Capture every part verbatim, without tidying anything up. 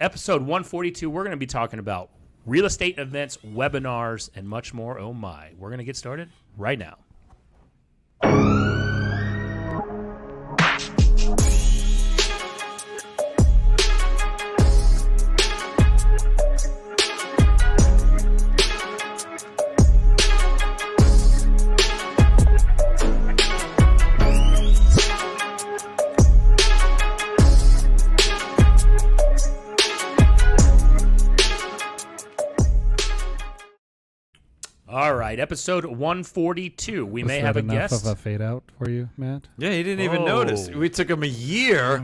Episode one forty-two, we're going to be talking about real estate events, webinars, and much more. Oh my. We're going to get started right now. All right, episode one forty-two. We Was may have a guest. Was that enough of a fade out for you, Matt? Yeah, he didn't Whoa. even notice. We took him a year to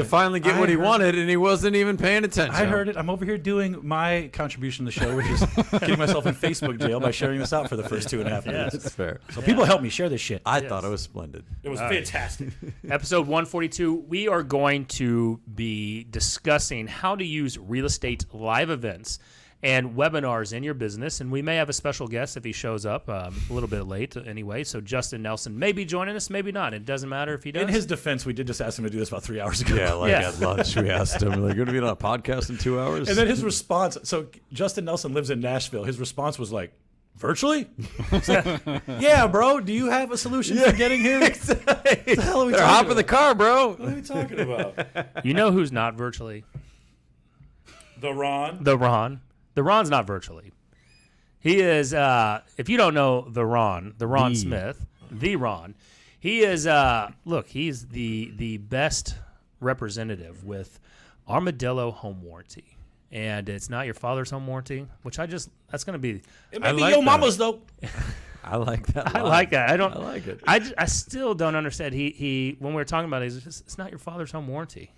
it. finally get I what he wanted, it. and he wasn't even paying attention. I heard it. I'm over here doing my contribution to the show, which is getting myself in Facebook jail by sharing this out for the first two and a half minutes. Yes. That's fair. So yeah. people help me share this shit. I yes. thought it was splendid. It was All fantastic. Right. Episode one forty-two, we are going to be discussing how to use real estate live events and webinars in your business, and we may have a special guest if he shows up um, a little bit late anyway. So Justin Nelson may be joining us, maybe not. It doesn't matter if he does. In his defense, we did just ask him to do this about three hours ago. Yeah, like yeah. at lunch, we asked him, "Are you going to be on a podcast in two hours?" And then his response. So Justin Nelson lives in Nashville. His response was like, "Virtually?" Like, yeah, bro. Do you have a solution yeah, for getting here? Exactly. What the hell are we They're talking hopping about? the car, bro. What are we talking about? You know who's not virtually? The Ron. The Ron. The Ron's not virtually. He is, uh, if you don't know The Ron, The Ron the. Smith, The Ron, he is, uh, look, he's the, the best representative with Armadillo Home Warranty. And it's not your father's home warranty, which I just, that's going to be. It may I be like your that. mama's, though. I like that. Line. I like that. I don't. I like it. I, just, I still don't understand. He, he when we were talking about it, he's just, it's not your father's home warranty.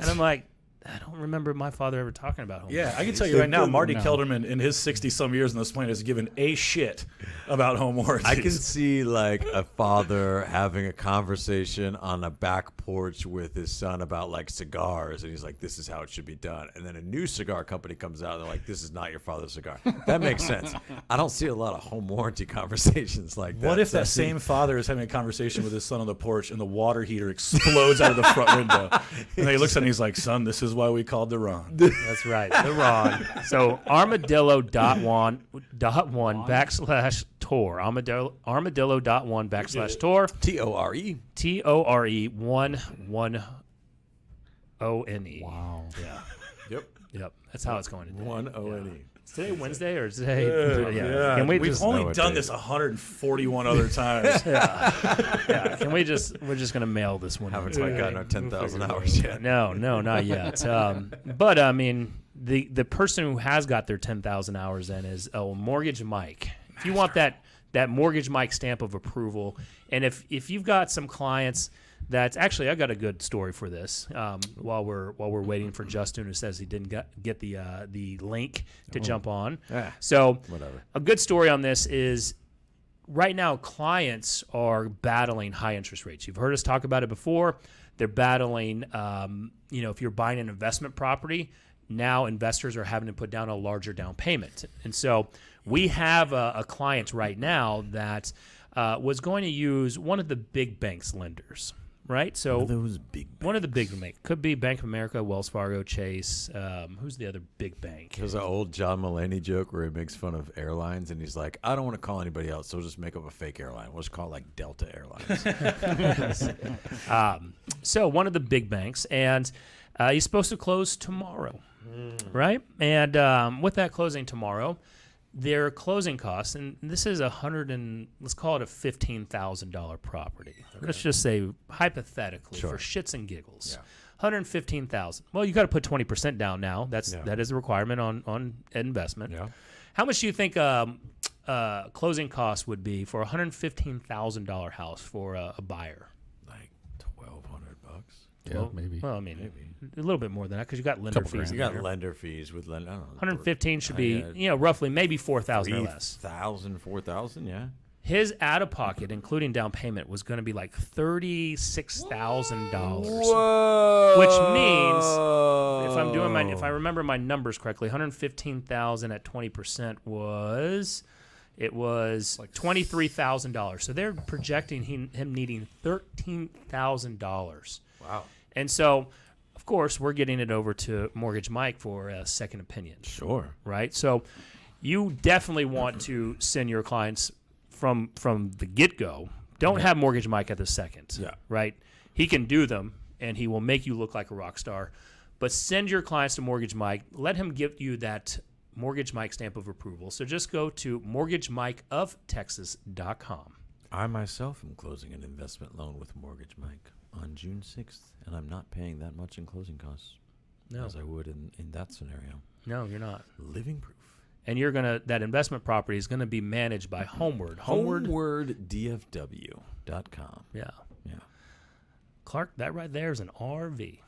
And I'm like, I don't remember my father ever talking about home. Yeah, I can tell you right now, Marty no. Kelderman in his sixty-some years on this planet has given a shit about home warranties. I can see like a father having a conversation on a back porch with his son about like cigars, and he's like, "This is how it should be done." And then a new cigar company comes out, and they're like, "This is not your father's cigar." That makes sense. I don't see a lot of home warranty conversations like that. What if so that same father is having a conversation with his son on the porch, and the water heater explodes out of the front window, and he looks at him, and he's like, "Son, this is." Why we called the Ron. That's right, the Ron. So armadillo dot one dot one backslash tour. Armadillo armadillo dot one backslash tour. T O R E. T O R E one one O N E. Wow. Yeah. Yep. Yep. That's how it's going today. One O N E. Yeah. Is today Wednesday or is today? Uh, yeah. yeah. Can we We've just only done this one hundred forty-one other times. yeah. yeah. Can we just? We're just gonna mail this one. Haven't quite gotten our ten thousand hours yet. No, no, not yet. Um, but I mean, the the person who has got their ten thousand hours in is oh, Mortgage Mike. If you want that that Mortgage Mike stamp of approval, and if if you've got some clients. That's actually I've got a good story for this. Um, while we're while we're waiting for Justin, who says he didn't get, get the uh, the link to oh. jump on. Ah, so whatever. A good story on this is right now clients are battling high interest rates. You've heard us talk about it before. They're battling. Um, you know, if you're buying an investment property now, investors are having to put down a larger down payment, and so we have a, a client right now that uh, was going to use one of the big banks lenders. Right, so one of, those big one of the big banks could be Bank of America, Wells Fargo, Chase. Um, who's the other big bank? There's an old John Mulaney joke where he makes fun of airlines, and he's like, "I don't want to call anybody else, so we'll just make up a fake airline. We'll just call it like Delta Airlines." um, so one of the big banks, and uh, he's supposed to close tomorrow, mm. right? And um, with that closing tomorrow, their closing costs, and this is a hundred and let's call it a fifteen thousand dollar property. Okay. Let's just say hypothetically sure. for shits and giggles, yeah. hundred and fifteen thousand. Well, you got to put twenty percent down now. That's yeah. that is a requirement on on investment. Yeah. How much do you think um, uh, closing costs would be for a hundred and fifteen thousand dollar house for a, a buyer? Like twelve hundred bucks. Yeah, well, maybe. Well, I mean, maybe. A little bit more than that because you got lender Couple fees. You got here. lender fees with lender. I don't know. one hundred fifteen should be, you know, roughly maybe four thousand or less. three thousand, four thousand, yeah. His out of pocket, including down payment, was going to be like thirty-six thousand dollars. Whoa! Which means, if I'm doing my, if I remember my numbers correctly, one hundred fifteen thousand dollars at twenty percent was, it was like twenty-three thousand dollars. So they're projecting him, him needing thirteen thousand dollars. Wow. And so of course, we're getting it over to Mortgage Mike for a second opinion. Sure. Right? So you definitely want to send your clients from from the get-go. Don't have Mortgage Mike at the second. Yeah. Right? He can do them, and he will make you look like a rock star. But send your clients to Mortgage Mike. Let him give you that Mortgage Mike stamp of approval. So just go to mortgage mike of texas dot com. I myself am closing an investment loan with Mortgage Mike on June sixth, and I'm not paying that much in closing costs no. as I would in, in that scenario. No, you're not. Living proof. And you're gonna that investment property is gonna be managed by Homeward. Homeward. Homeward D F W dot com. Yeah. Yeah. Clark, that right there is an R V.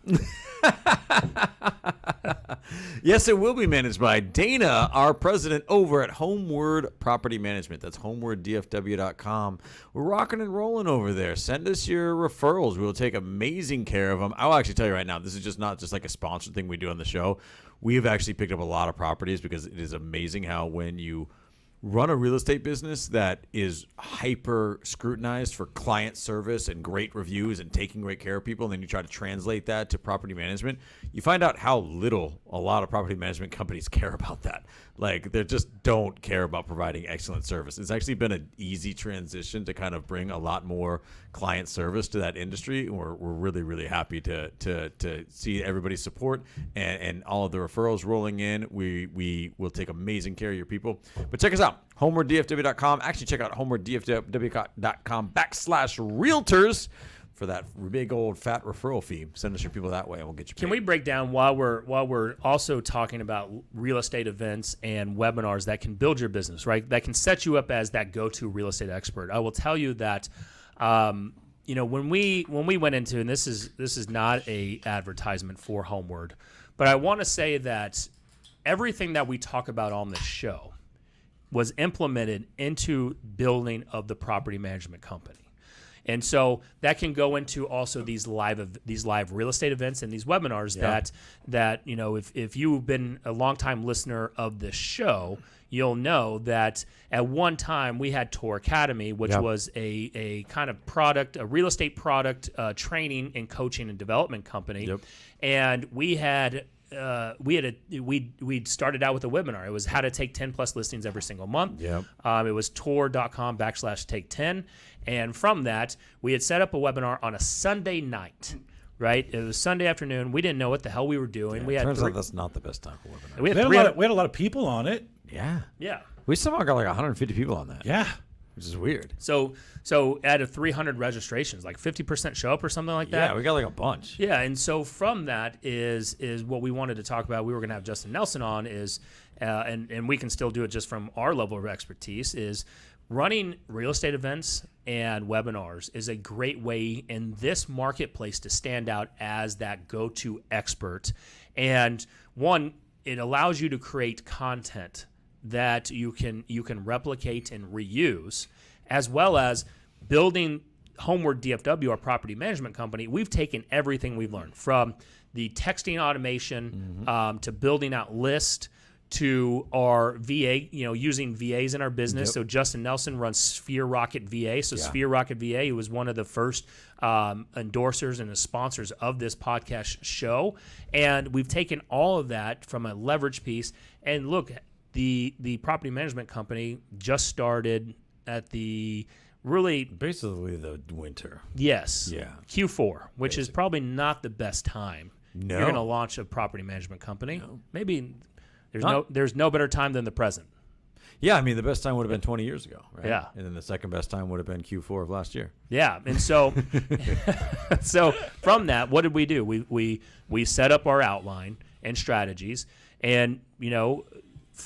Yes, it will be managed by Dana, our president over at Homeward Property Management. That's homeward D F W dot com. We're rocking and rolling over there. Send us your referrals. We will take amazing care of them. I'll actually tell you right now, this is just not just like a sponsored thing we do on the show. We have actually picked up a lot of properties because it is amazing how when you run a real estate business that is hyper scrutinized for client service and great reviews and taking great care of people, and then you try to translate that to property management, you find out how little a lot of property management companies care about that. Like, they just don't care about providing excellent service. It's actually been an easy transition to kind of bring a lot more client service to that industry. And we're, we're really, really happy to to to see everybody's support and, and all of the referrals rolling in. We, we will take amazing care of your people. But check us out. homeward D F W dot com. Actually, check out homeward D F W dot com backslash realtors for that big old fat referral fee. Send us your people that way, and we'll get you paid. Can we break down while we're while we're also talking about real estate events and webinars that can build your business, right? That can set you up as that go-to real estate expert. I will tell you that, um, you know, when we when we went into, and this is this is not a advertisement for Homeward, but I want to say that everything that we talk about on the show was implemented into building of the property management company. And so that can go into also these live these live real estate events and these webinars yeah. that that you know if if you've been a longtime listener of this show, you'll know that at one time we had Tour Academy, which yep. was a, a kind of product, a real estate product uh, training and coaching and development company. Yep. And we had Uh, we had a we we started out with a webinar. It was how to take ten plus listings every single month. Yeah. Um, it was tour dot com backslash take ten, and from that we had set up a webinar on a Sunday night. Right, it was Sunday afternoon. We didn't know what the hell we were doing. Yeah, we had turns three, out that's not the best time for webinar. We had, we, had a lot of, we had a lot of people on it. Yeah. Yeah. We somehow got like one hundred fifty people on that. Yeah. Which is weird. So, so out of three hundred registrations, like fifty percent show up or something like that. Yeah, we got like a bunch. Yeah, and so from that is is what we wanted to talk about. We were going to have Justin Nelson on is, uh, and and we can still do it just from our level of expertise is running real estate events and webinars is a great way in this marketplace to stand out as that go-to expert. And one, it allows you to create content that you can you can replicate and reuse, as well as building Homeward D F W, our property management company. We've taken everything we've learned from the texting automation mm-hmm. um, to building out lists to our V A, you know, using V As in our business. Yep. So Justin Nelson runs Sphere Rocket V A. So yeah. Sphere Rocket V A was one of the first um, endorsers and the sponsors of this podcast show. And we've taken all of that from a leverage piece. And look, The the property management company just started at the really basically the winter. Yes. Yeah. Q four, which basically is probably not the best time. No. You're going to launch a property management company. No. Maybe there's not, no there's no better time than the present. Yeah, I mean the best time would have been twenty years ago, right? Yeah. And then the second best time would have been Q four of last year. Yeah. And so so from that, what did we do? We we we set up our outline and strategies, and you know,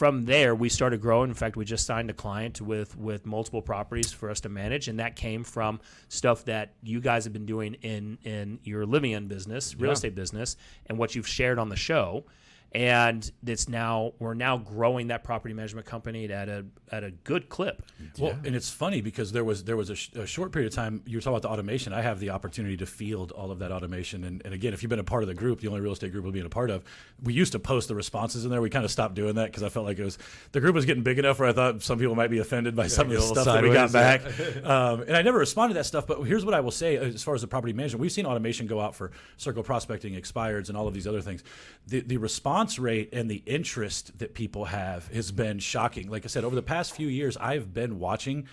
from there, we started growing. In fact, we just signed a client with with multiple properties for us to manage, and that came from stuff that you guys have been doing in in your living in business, real yeah. estate business, and what you've shared on the show. And it's now we're now growing that property management company at a at a good clip. Well, yeah. And it's funny because there was there was a, sh a short period of time you were talking about the automation. I have the opportunity to field all of that automation. And, and again, if you've been a part of the group, the only real estate group we've been a part of, we used to post the responses in there. We kind of stopped doing that because I felt like it was the group was getting big enough where I thought some people might be offended by yeah, some of the stuff sideways, that we got back. Yeah. um, and I never responded to that stuff. But here's what I will say as far as the property management, we've seen automation go out for circle prospecting, expireds, and all of these other things. The the response rate and the interest that people have has been shocking. Like I said, over the past few years, I've been watching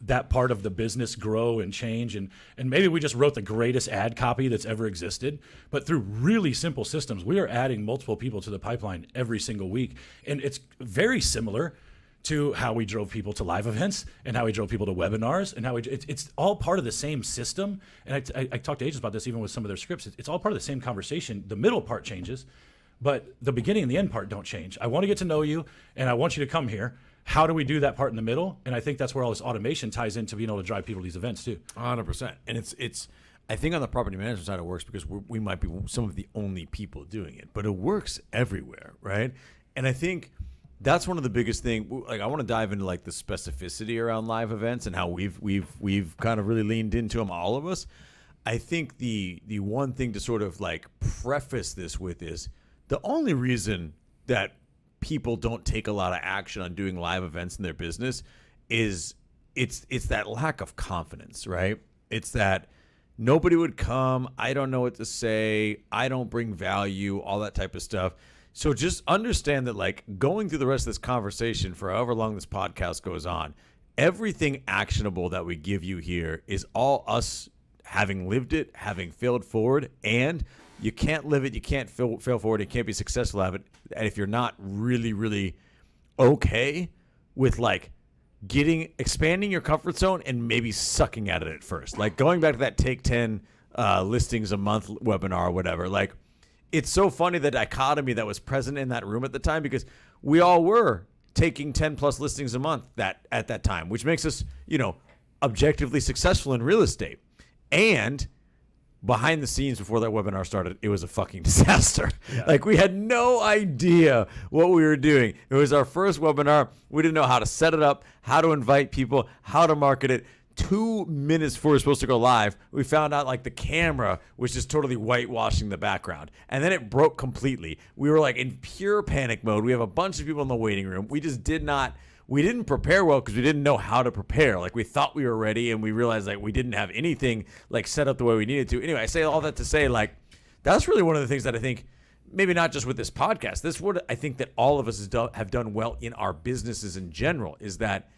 that part of the business grow and change. And, and maybe we just wrote the greatest ad copy that's ever existed, but through really simple systems, we are adding multiple people to the pipeline every single week. And it's very similar to how we drove people to live events and how we drove people to webinars and how we, it's, it's all part of the same system. And I, I, I talked to agents about this even with some of their scripts. It's, it's all part of the same conversation. The middle part changes, but the beginning and the end part don't change. I want to get to know you, and I want you to come here. How do we do that part in the middle? And I think that's where all this automation ties into being able to drive people to these events too. one hundred percent. And it's, it's I think on the property management side it works because we're, we might be some of the only people doing it, but it works everywhere, right? And I think that's one of the biggest things. Like, I want to dive into like the specificity around live events and how we've we've we've kind of really leaned into them, all of us. I think the the one thing to sort of like preface this with is, the only reason that people don't take a lot of action on doing live events in their business is it's it's that lack of confidence, right? It's that nobody would come. I don't know what to say. I don't bring value, all that type of stuff. So just understand that, like, going through the rest of this conversation for however long this podcast goes on, everything actionable that we give you here is all us having lived it, having failed forward, and you can't live it, you can't fail, fail forward, you can't be successful at it. And if you're not really, really okay with like getting, expanding your comfort zone and maybe sucking at it at first, like going back to that take ten uh, listings a month webinar or whatever, like it's so funny the dichotomy that was present in that room at the time, because we all were taking ten plus listings a month that at that time, which makes us, you know, objectively successful in real estate. And behind the scenes, before that webinar started, it was a fucking disaster. Yeah. Like, we had no idea what we were doing. It was our first webinar. We didn't know how to set it up, how to invite people, how to market it. Two minutes before we were supposed to go live, we found out like the camera was just totally whitewashing the background. And then it broke completely. We were like in pure panic mode. We have a bunch of people in the waiting room. We just did not... We didn't prepare well because we didn't know how to prepare. Like, we thought we were ready, and we realized like we didn't have anything like set up the way we needed to. Anyway, I say all that to say, like, that's really one of the things that I think, maybe not just with this podcast, this would, I think that all of us have done well in our businesses in general, is that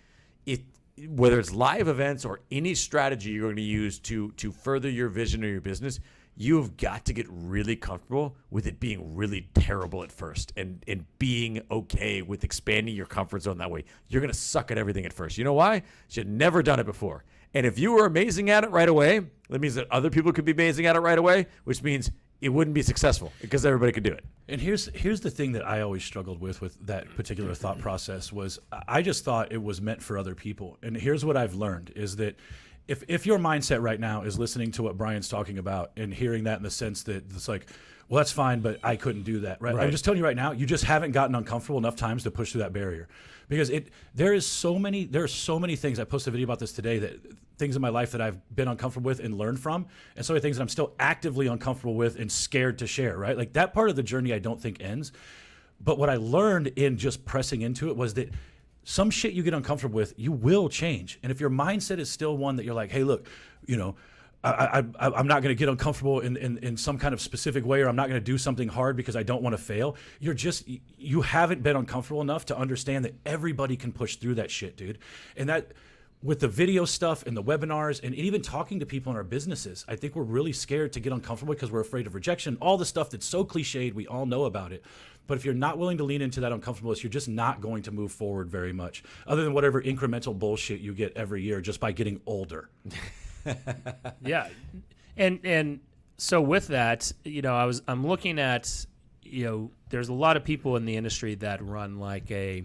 it, whether it's live events or any strategy you're going to use to to further your vision or your business, you've got to get really comfortable with it being really terrible at first, and, and being okay with expanding your comfort zone that way. You're going to suck at everything at first. You know why? Because you've never done it before. And if you were amazing at it right away, that means that other people could be amazing at it right away, which means it wouldn't be successful because everybody could do it. And here's here's the thing that I always struggled with with that particular thought process was I just thought it was meant for other people. And here's what I've learned is that If, if your mindset right now is listening to what Brian's talking about and hearing that in the sense that it's like, well, that's fine, but I couldn't do that, right? Right. I'm just telling you right now, you just haven't gotten uncomfortable enough times to push through that barrier. Because it there is so many, there are so many things. I posted a video about this today, that things in my life that I've been uncomfortable with and learned from, and so many things that I'm still actively uncomfortable with and scared to share, right? Like, that part of the journey I don't think ends. But what I learned in just pressing into it was that some shit you get uncomfortable with, you will change. And if your mindset is still one that you're like, hey, look, you know, I, I, I'm not going to get uncomfortable in, in, in some kind of specific way, or I'm not going to do something hard because I don't want to fail. You're just, you haven't been uncomfortable enough to understand that everybody can push through that shit, dude. And that, with the video stuff and the webinars and even talking to people in our businesses, I think we're really scared to get uncomfortable because we're afraid of rejection, all the stuff that's so cliched, we all know about it. But if you're not willing to lean into that uncomfortableness, you're just not going to move forward very much, other than whatever incremental bullshit you get every year just by getting older. Yeah. And and so with that, you know, I was I'm looking at, you know, there's a lot of people in the industry that run like a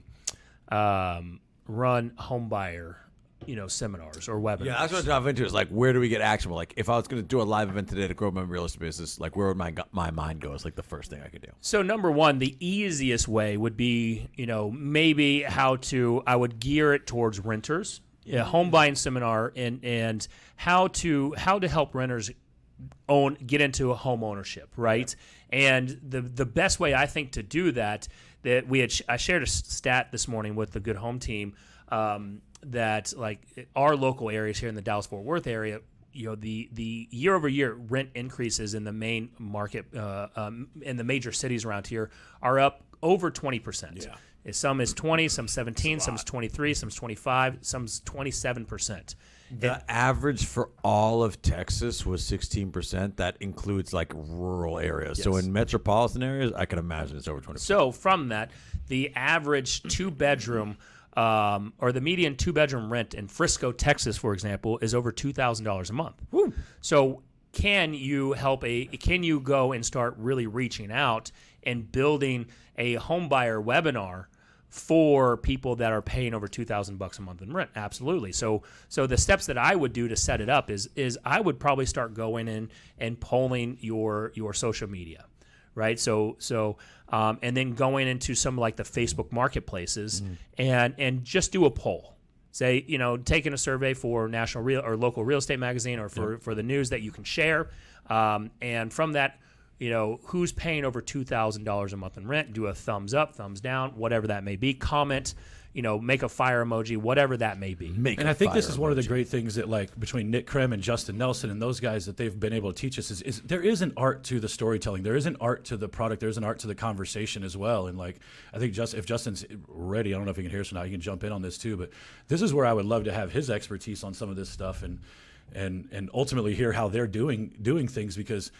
um, run home buyer you know, seminars or webinars. Yeah, that's what I dive into is like, where do we get actionable? Like, if I was going to do a live event today to grow my real estate business, like, where would my my mind go? Is like the first thing I could do. So number one, the easiest way would be, you know, maybe how to, I would gear it towards renters, a home buying seminar, and and how to how to help renters own get into a home ownership, right? Yeah. And the the best way I think to do that, that we had, I shared a stat this morning with the Good Home team. Um, that like our local areas here in the Dallas-Fort Worth area, you know, the the year over year rent increases in the main market uh, um, in the major cities around here are up over twenty percent. Yeah. Some is twenty, some seventeen, some is twenty-three, some is twenty-five, some is twenty-seven percent. The it, average for all of Texas was sixteen percent. That includes like rural areas. Yes. So in metropolitan areas, I can imagine it's over twenty percent. So from that, the average two bedroom Um, or the median two-bedroom rent in Frisco, Texas, for example, is over two thousand dollars a month. Woo. So can you help a can you go and start really reaching out and building a home buyer webinar for people that are paying over two thousand bucks a month in rent? Absolutely. So so the steps that I would do to set it up is is I would probably start going in and polling your your social media. Right. So so um, and then going into some like the Facebook marketplaces mm. and and just do a poll, say, you know, taking a survey for national real or local real estate magazine or for, yeah. for the news that you can share. Um, and from that, you know, who's paying over two thousand dollars a month in rent? Do a thumbs up, thumbs down, whatever that may be. Comment, you know, make a fire emoji, whatever that may be. Make and I think this is one emoji. of the great things that, like, between Nick Krem and Justin Nelson and those guys that they've been able to teach us is, is there is an art to the storytelling. There is an art to the product. There is an art to the conversation as well. And, like, I think just, if Justin's ready, I don't know if he can hear us or not, he can jump in on this too. But this is where I would love to have his expertise on some of this stuff and and and ultimately hear how they're doing doing things because,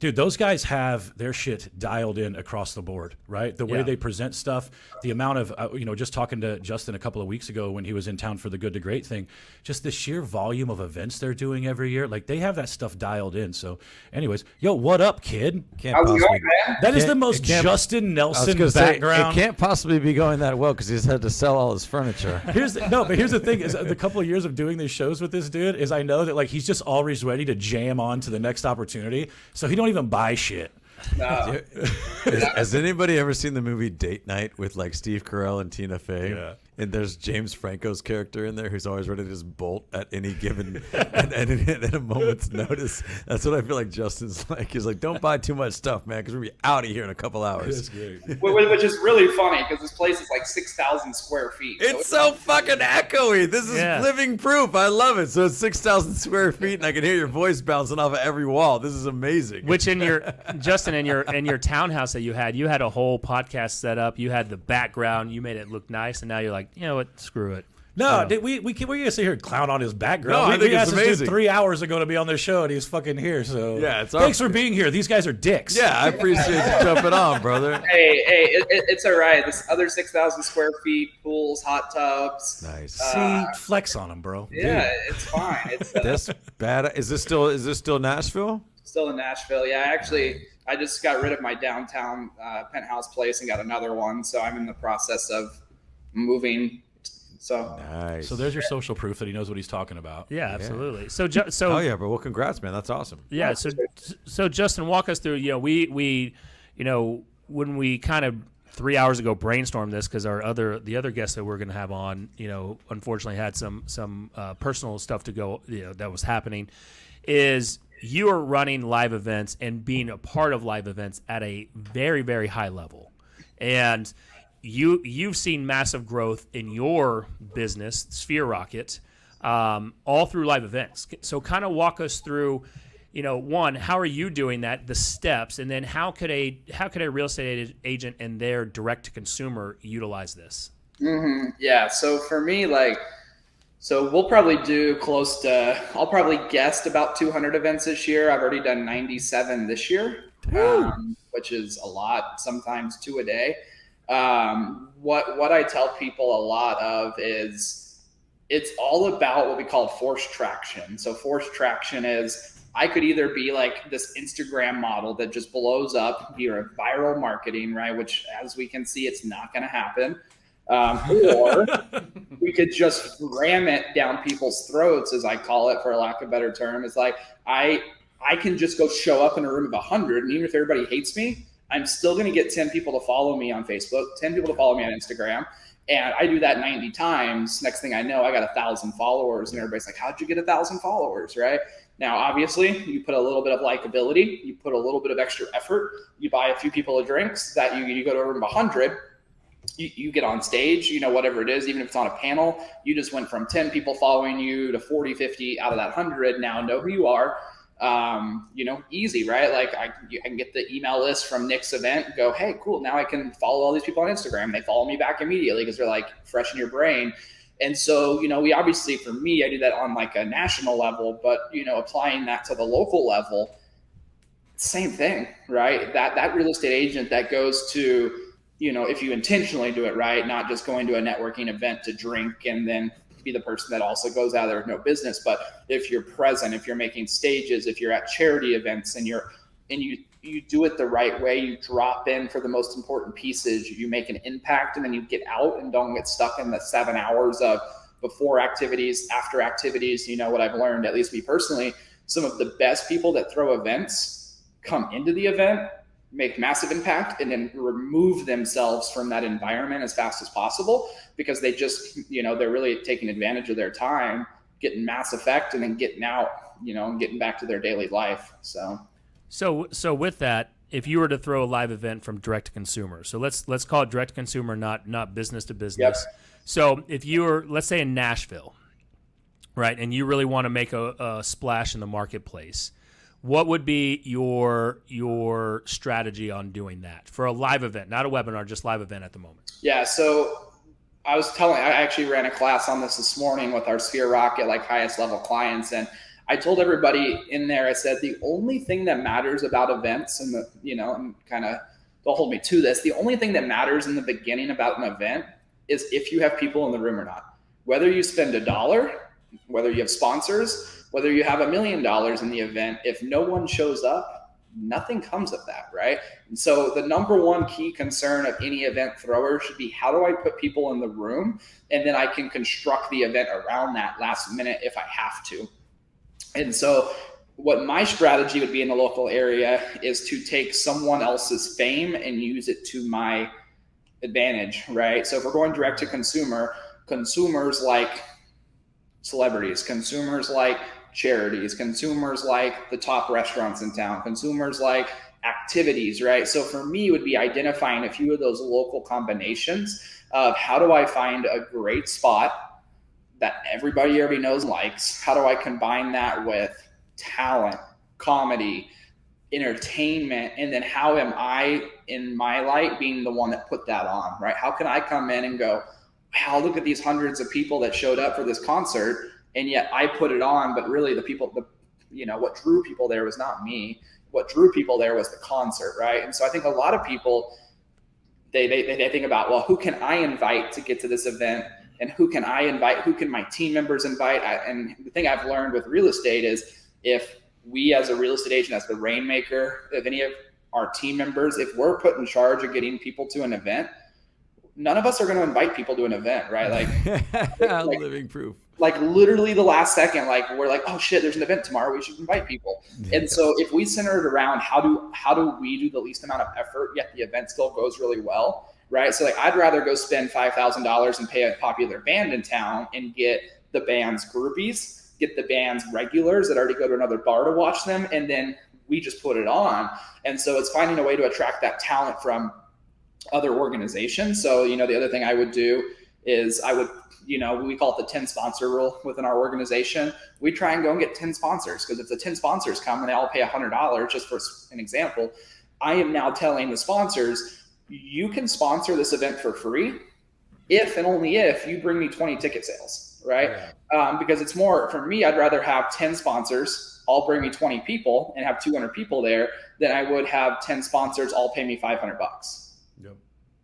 dude, those guys have their shit dialed in across the board, right? The way yeah. they present stuff, the amount of, uh, you know, just talking to Justin a couple of weeks ago when he was in town for the Good to Great thing, just the sheer volume of events they're doing every year. Like, they have that stuff dialed in. So, anyways, yo, what up, kid? Can't possibly, going, that is the most Justin Nelson background. Say, it can't possibly be going that well because he's had to sell all his furniture. Here's the, no, but here's the thing is the couple of years of doing these shows with this dude is I know that, like, he's just always ready to jam on to the next opportunity. So he don't even buy shit. No. Has, has anybody ever seen the movie Date Night with like Steve Carell and Tina Fey? Yeah. And there's James Franco's character in there who's always ready to just bolt at any given and, and, and at a moment's notice. That's what I feel like Justin's like. He's like, don't buy too much stuff, man, because we'll be out of here in a couple hours. Which is really funny because this place is like six thousand square feet. It's so, it's so fucking echoey. This is yeah. living proof. I love it. So it's six thousand square feet, and I can hear your voice bouncing off of every wall. This is amazing. Which in your Justin, in your in your townhouse that you had, you had a whole podcast set up. You had the background. You made it look nice, and now you're like, you know what? Screw it. No, did we we we're gonna sit here and clown on his background. No, we, I think we it's asked amazing. This three hours ago to be on this show, and he's fucking here. So yeah, it's thanks for being here. These guys are dicks. Yeah, I appreciate you jumping on, brother. Hey, hey, it, it, it's all right. This other six thousand square feet, pools, hot tubs. Nice. Uh, See, flex on them, bro. Yeah, dude. It's fine. It's uh, that's bad. Is this still is this still Nashville? Still in Nashville. Yeah, actually, I just got rid of my downtown uh, penthouse place and got another one. So I'm in the process of moving. So nice. So there's your social proof that he knows what he's talking about. Yeah, absolutely. Yeah. So so oh yeah, but well, congrats, man. That's awesome. Yeah. So so Justin, walk us through. You know, we we, you know, when we kind of three hours ago brainstormed this because our other the other guests that we're going to have on, you know, unfortunately had some some uh, personal stuff to go. You know, that was happening. Is you are running live events and being a part of live events at a very very high level, and You, you've seen massive growth in your business, Sphere Rocket, um, all through live events. So kind of walk us through, you know, one, how are you doing that, the steps, and then how could a, how could a real estate agent and their direct-to-consumer utilize this? Mm-hmm. Yeah, so for me, like, so we'll probably do close to, I'll probably guess about two hundred events this year. I've already done ninety-seven this year, um, which is a lot, sometimes two a day. Um, what, what I tell people a lot of is it's all about what we call force traction. So force traction is I could either be like this Instagram model that just blows up, you're a viral marketing, right? Which as we can see, it's not going to happen. Um, or we could just ram it down people's throats, as I call it, for lack of a better term. It's like, I I can just go show up in a room of a hundred, and even if everybody hates me, I'm still going to get ten people to follow me on Facebook, ten people to follow me on Instagram. And I do that ninety times. Next thing I know, I got a thousand followers, and everybody's like, how'd you get a thousand followers? Right now, obviously you put a little bit of likability, you put a little bit of extra effort, you buy a few people a drinks that you, you go to a room of a hundred, you, you get on stage, you know, whatever it is, even if it's on a panel, you just went from ten people following you to forty, fifty out of that hundred. Now know who you are. Um, you know, easy, right? Like I, I can get the email list from Nick's event, go, hey, cool. Now I can follow all these people on Instagram. They follow me back immediately because they're like fresh in your brain. And so, you know, we obviously, for me, I do that on like a national level, but you know, applying that to the local level, same thing, right? That, that real estate agent that goes to, you know, if you intentionally do it right, not just going to a networking event to drink and then be the person that also goes out there with no business. But if you're present, if you're making stages, if you're at charity events and you're, and you, you do it the right way, you drop in for the most important pieces, you make an impact, and then you get out and don't get stuck in the seven hours of before activities, after activities. You know what I've learned, at least me personally, some of the best people that throw events come into the event, make massive impact, and then remove themselves from that environment as fast as possible, because they just, you know, they're really taking advantage of their time, getting mass effect, and then getting out, you know, and getting back to their daily life. So, so, so with that, if you were to throw a live event from direct to consumer, so let's, let's call it direct to consumer, not, not business to business. Yep. So if you were, let's say in Nashville, right, and you really want to make a, a splash in the marketplace, what would be your your strategy on doing that for a live event, not a webinar, just live event at the moment? Yeah, so I was telling, I actually ran a class on this this morning with our Sphere Rocket, like highest level clients, and I told everybody in there, I said, the only thing that matters about events, and the, you know, and kind of don't hold me to this, the only thing that matters in the beginning about an event is if you have people in the room or not. Whether you spend a dollar, whether you have sponsors, whether you have a million dollars in the event, if no one shows up, nothing comes of that, right? And so the number one key concern of any event thrower should be, how do I put people in the room? And then I can construct the event around that last minute if I have to. And so what my strategy would be in the local area is to take someone else's fame and use it to my advantage, right? So if we're going direct to consumer, consumers like celebrities, consumers like charities, consumers like the top restaurants in town, consumers like activities, right? So for me, it would be identifying a few of those local combinations of, how do I find a great spot that everybody already knows and likes? How do I combine that with talent, comedy, entertainment? And then how am I, in my light, being the one that put that on, right? How can I come in and go, wow, look at these hundreds of people that showed up for this concert, and yet I put it on, but really the people, the, you know, what drew people there was not me. What drew people there was the concert, right? And so I think a lot of people, they, they, they think about, well, who can I invite to get to this event, and who can I invite? Who can my team members invite? I, and the thing I've learned with real estate is, if we as a real estate agent, as the rainmaker, if any of our team members, if we're put in charge of getting people to an event, none of us are going to invite people to an event, right? Like, like living proof, like literally the last second, like we're like, oh shit, there's an event tomorrow, we should invite people. Yeah. And so if we center it around, how do, how do we do the least amount of effort, yet the event still goes really well, right? So like, I'd rather go spend five thousand dollars and pay a popular band in town and get the band's groupies, get the band's regulars that already go to another bar to watch them, and then we just put it on. And so it's finding a way to attract that talent from other organizations. So, you know, the other thing I would do is I would, you know, we call it the ten sponsor rule within our organization. We try and go and get ten sponsors, because if the ten sponsors come and they all pay a hundred dollars, just for an example, I am now telling the sponsors, you can sponsor this event for free if and only if you bring me twenty ticket sales, right? Yeah. Um, because it's more, for me, I'd rather have ten sponsors all bring me twenty people and have two hundred people there than I would have ten sponsors all pay me five hundred bucks. Yep.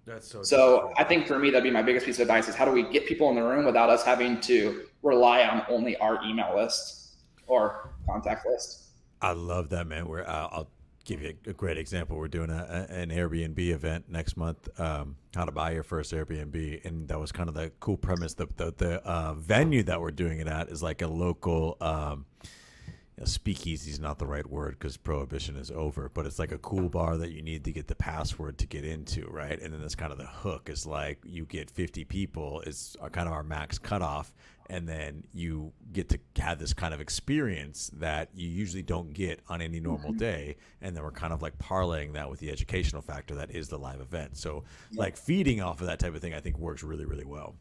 That's so, so I think for me, that'd be my biggest piece of advice, is how do we get people in the room without us having to rely on only our email list or contact list? I love that, man. Where I'll give you a great example. We're doing a, an Airbnb event next month, um, how to buy your first Airbnb. And that was kind of the cool premise. The, the, the uh, venue that we're doing it at is like a local um, you know, speakeasy is not the right word because prohibition is over, but it's like a cool bar that you need to get the password to get into, right? And then that's kind of the hook is like you get fifty people is kind of our max cutoff. And then you get to have this kind of experience that you usually don't get on any normal day. And then we're kind of like parlaying that with the educational factor that is the live event. So yeah. like feeding off of that type of thing, I think works really, really well.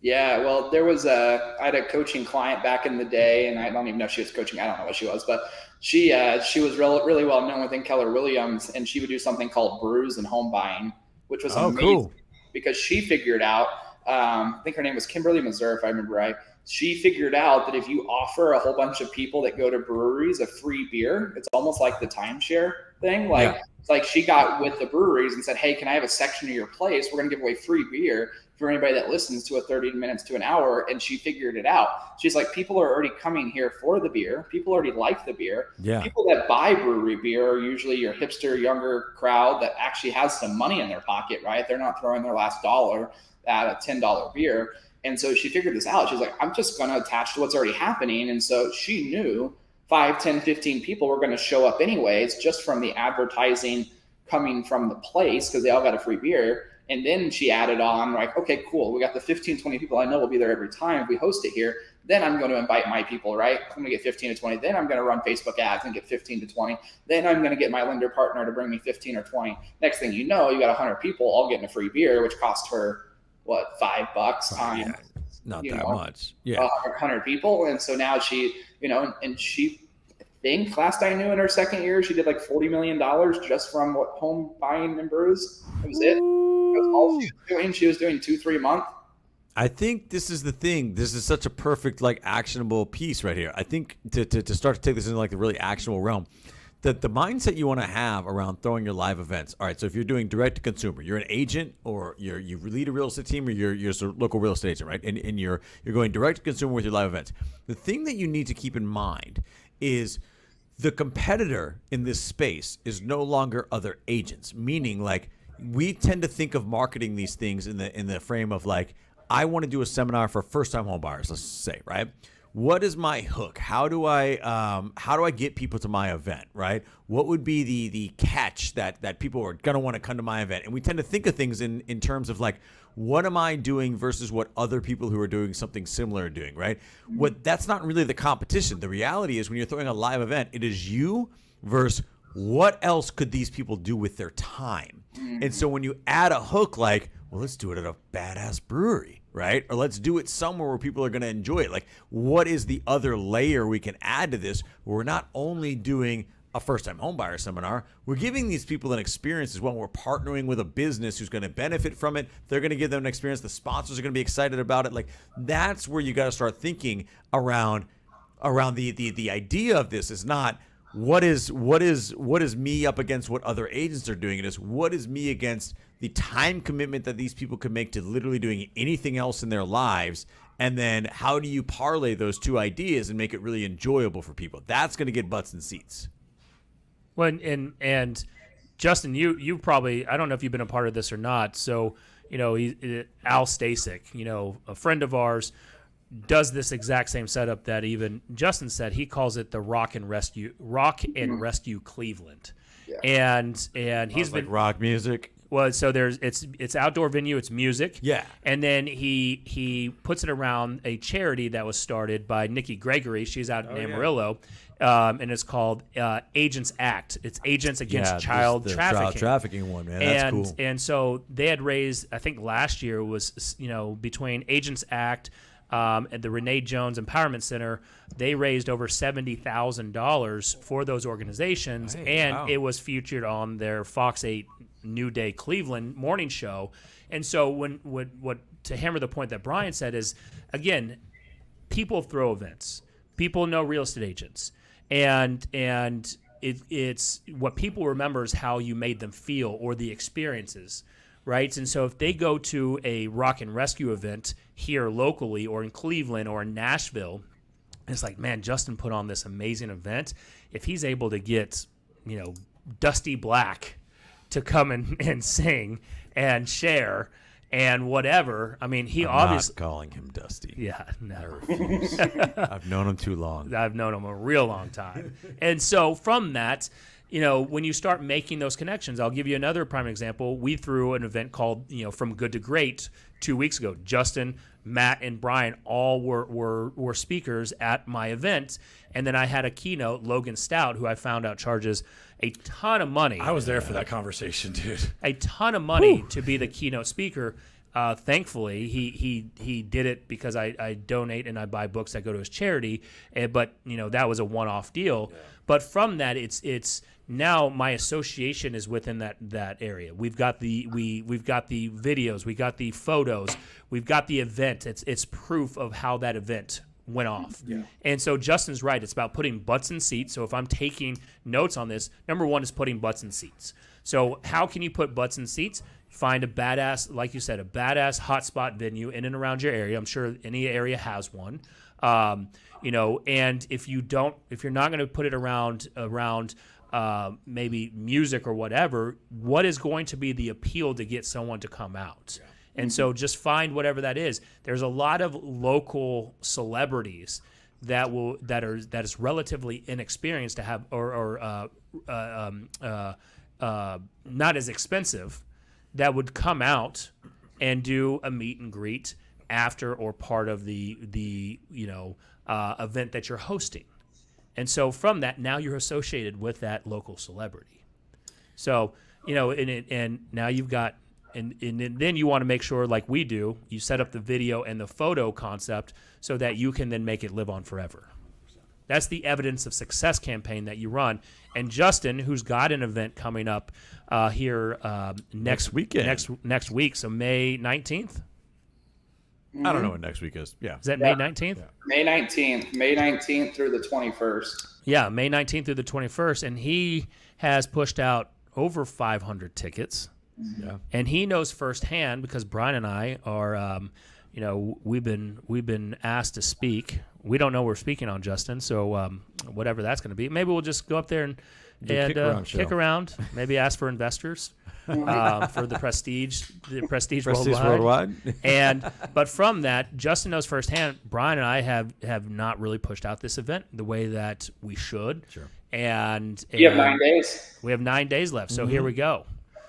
Yeah. Well, there was a, I had a coaching client back in the day and I don't even know if she was coaching. I don't know what she was, but she, uh, she was re- really well known within Keller Williams, and she would do something called brews and home buying, which was oh, amazing cool. because she figured out, Um, I think her name was Kimberly Mazur, if I remember right. She figured out that if you offer a whole bunch of people that go to breweries a free beer, it's almost like the timeshare thing. Like, yeah. it's like she got with the breweries and said, hey, can I have a section of your place? We're going to give away free beer for anybody that listens to a thirty minutes to an hour. And she figured it out. She's like, people are already coming here for the beer. People already like the beer. Yeah. People that buy brewery beer are usually your hipster, younger crowd that actually has some money in their pocket, right? They're not throwing their last dollar at a ten dollar beer. And so she figured this out. She's like, I'm just going to attach to what's already happening. And so she knew five, ten, fifteen people were going to show up anyways, just from the advertising coming from the place, because they all got a free beer. And then she added on like, okay, cool. We got the fifteen, twenty people I know will be there every time if we host it here. Then I'm going to invite my people, right? I'm going to get fifteen to twenty. Then I'm going to run Facebook ads and get fifteen to twenty. Then I'm going to get my lender partner to bring me fifteen or twenty. Next thing you know, you got one hundred people all getting a free beer, which cost her what, five bucks on, yeah, not that know, much. Yeah. one hundred people. And so now she, you know, and, and she, I think last I knew in her second year, she did like forty million dollars just from what home buying and brews. That was it. That was all she was doing. She was doing two, three a month. I think this is the thing. This is such a perfect, like actionable piece right here. I think to, to, to start to take this into like the really actionable realm, that the mindset you want to have around throwing your live events. All right, so if you're doing direct to consumer, you're an agent, or you're, you lead a real estate team, or you're, you're a local real estate agent, right? And, and you're, you're going direct to consumer with your live events. The thing that you need to keep in mind is the competitor in this space is no longer other agents, meaning like we tend to think of marketing these things in the, in the frame of like, I want to do a seminar for first-time home buyers, let's say, right? What is my hook? How do I um, how do I get people to my event, right? What would be the the catch that that people are gonna want to come to my event? And we tend to think of things in in terms of like, what am I doing versus what other people who are doing something similar are doing, right? What that's not really the competition. The reality is when you're throwing a live event, it is you versus what else could these people do with their time. And so when you add a hook like, well, let's do it at a badass brewery, right? Or let's do it somewhere where people are going to enjoy it. Like, what is the other layer we can add to this? We're not only doing a first-time homebuyer seminar, we're giving these people an experience as well. We're partnering with a business who's going to benefit from it. They're going to give them an experience. The sponsors are going to be excited about it. Like, that's where you got to start thinking around, around the, the, the idea of this is not, What is what is what is me up against what other agents are doing? It is what is me against the time commitment that these people can make to literally doing anything else in their lives, and then how do you parlay those two ideas and make it really enjoyable for people? That's going to get butts and seats. Well, and and Justin, you you probably I don't know if you've been a part of this or not. So you know he, Al Stasek, you know a friend of ours, does this exact same setup that even Justin said. He calls it the Rock and Rescue, Rock and Rescue Cleveland, yeah. and and he's been like rock music. Well, so there's it's it's outdoor venue, it's music, yeah. And then he he puts it around a charity that was started by Nikki Gregory. She's out in oh, Amarillo, yeah. um, and it's called uh, Agents Act. It's Agents Against yeah, Child the Trafficking. Child trafficking one, man. That's and, cool. And so they had raised, I think last year was you know between Agents Act. Um, at the Renee Jones Empowerment Center, they raised over seventy thousand dollars for those organizations, hey, and wow. it was featured on their Fox eight New Day Cleveland morning show. And so when, when what to hammer the point that Brian said is, again, people throw events. People know real estate agents. And and it, it's what people remember is how you made them feel or the experiences. Right. And so if they go to a Rock and Rescue event here locally or in Cleveland or in Nashville, it's like, man, Justin put on this amazing event. If he's able to get, you know, Dusty Black to come and, and sing and share and whatever. I mean, he I'm obviously not calling him Dusty. Yeah, no. I refuse. I've known him too long. I've known him a real long time. And so from that, you know, when you start making those connections, I'll give you another prime example. We threw an event called, you know, From Good to Great two weeks ago. Justin, Matt, and Brian all were, were, were speakers at my event. And then I had a keynote, Logan Stout, who I found out charges a ton of money. I was there for that conversation, dude. A ton of money Whew. to be the keynote speaker. Uh, thankfully, he he he did it because I, I donate and I buy books that go to his charity. Uh, but, you know, that was a one-off deal. Yeah. But from that, it's it's now my association is within that that area. We've got the we we've got the videos, we got the photos, we've got the event. It's it's proof of how that event went off. Yeah. And so Justin's right. It's about putting butts in seats. So if I'm taking notes on this, number one is putting butts in seats. So how can you put butts in seats? Find a badass, like you said, a badass hotspot venue in and around your area. I'm sure any area has one. Um, you know, and if you don't, if you're not going to put it around, around uh, maybe music or whatever, what is going to be the appeal to get someone to come out? Yeah. And so just find whatever that is. There's a lot of local celebrities that will that are that is relatively inexperienced to have or, or uh, uh, um, uh, uh, not as expensive that would come out and do a meet and greet after or part of the the you know uh, event that you're hosting. And so from that, now you're associated with that local celebrity. So you know, and it, and now you've got. And, and then you want to make sure, like we do, you set up the video and the photo concept so that you can then make it live on forever. That's the evidence of success campaign that you run. And Justin, who's got an event coming up uh, here uh, next, next weekend, next next week, so May nineteenth. Mm-hmm. I don't know what next week is. Yeah, is that yeah. May nineteenth? Yeah. May nineteenth, May nineteenth through the twenty-first. Yeah, May nineteenth through the twenty-first, and he has pushed out over five hundred tickets. Yeah. And he knows firsthand because Brian and I are, um, you know, we've been we've been asked to speak. We don't know we're speaking on, Justin. So um, whatever that's going to be, maybe we'll just go up there and, and kick, uh, around kick around. Maybe ask for investors um, for the prestige, the prestige, prestige worldwide. worldwide. And but from that, Justin knows firsthand. Brian and I have have not really pushed out this event the way that we should. Sure. And you have nine days. We have nine days left. So mm-hmm. here we go.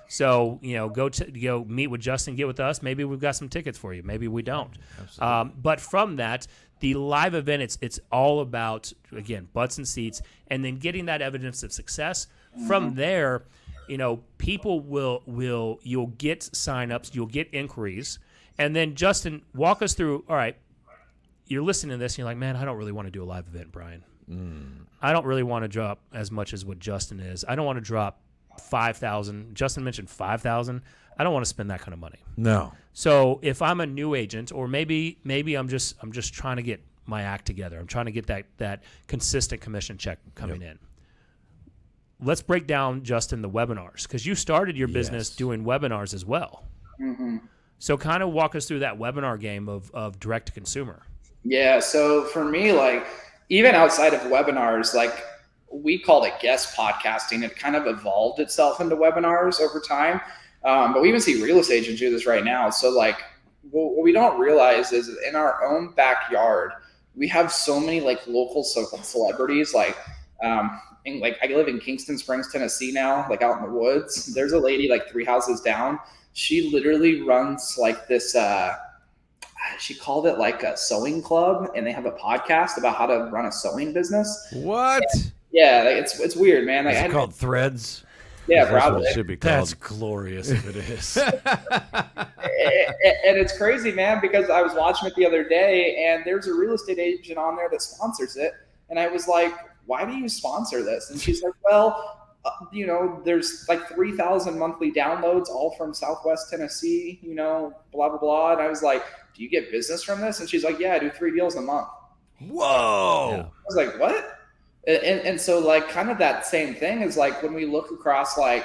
So, you know, go to go meet with Justin, get with us. Maybe we've got some tickets for you. Maybe we don't. Um, but from that, the live event, it's it's all about, again, butts and seats and then getting that evidence of success. From there, you know, people will will you'll get signups, you'll get inquiries. And then, Justin, walk us through. All right. You're listening to this. And you're like, man, I don't really want to do a live event, Brian. Mm. I don't really want to drop as much as what Justin is. I don't want to drop five thousand. Justin mentioned five thousand. I don't want to spend that kind of money. No. So if I'm a new agent, or maybe maybe I'm just I'm just trying to get my act together. I'm trying to get that that consistent commission check coming yep. in. Let's break down, Justin, the webinars, because you started your business yes. doing webinars as well. Mm-hmm. So kind of walk us through that webinar game of of direct to consumer. Yeah. So for me, like even outside of webinars, like. We called it guest podcasting. It kind of evolved itself into webinars over time. Um, but we even see real estate agents do this right now. So like what we don't realize is in our own backyard, we have so many like local celebrities. Like, um, in, like I live in Kingston Springs, Tennessee now, like out in the woods, there's a lady like three houses down. She literally runs like this, uh, she called it like a sewing club, and they have a podcast about how to run a sewing business. What? And yeah, like it's it's weird, man. Like, it's called Threads. Yeah, that's probably. What it should be called. That's glorious if it is. And it's crazy, man, because I was watching it the other day, and there's a real estate agent on there that sponsors it, and I was like, "Why do you sponsor this?" And she's like, "Well, uh, you know, there's like three thousand monthly downloads, all from Southwest Tennessee, you know, blah blah blah." And I was like, "Do you get business from this?" And she's like, "Yeah, I do three deals a month." Whoa! Yeah. I was like, "What?" And, and so like kind of that same thing is like when we look across, like,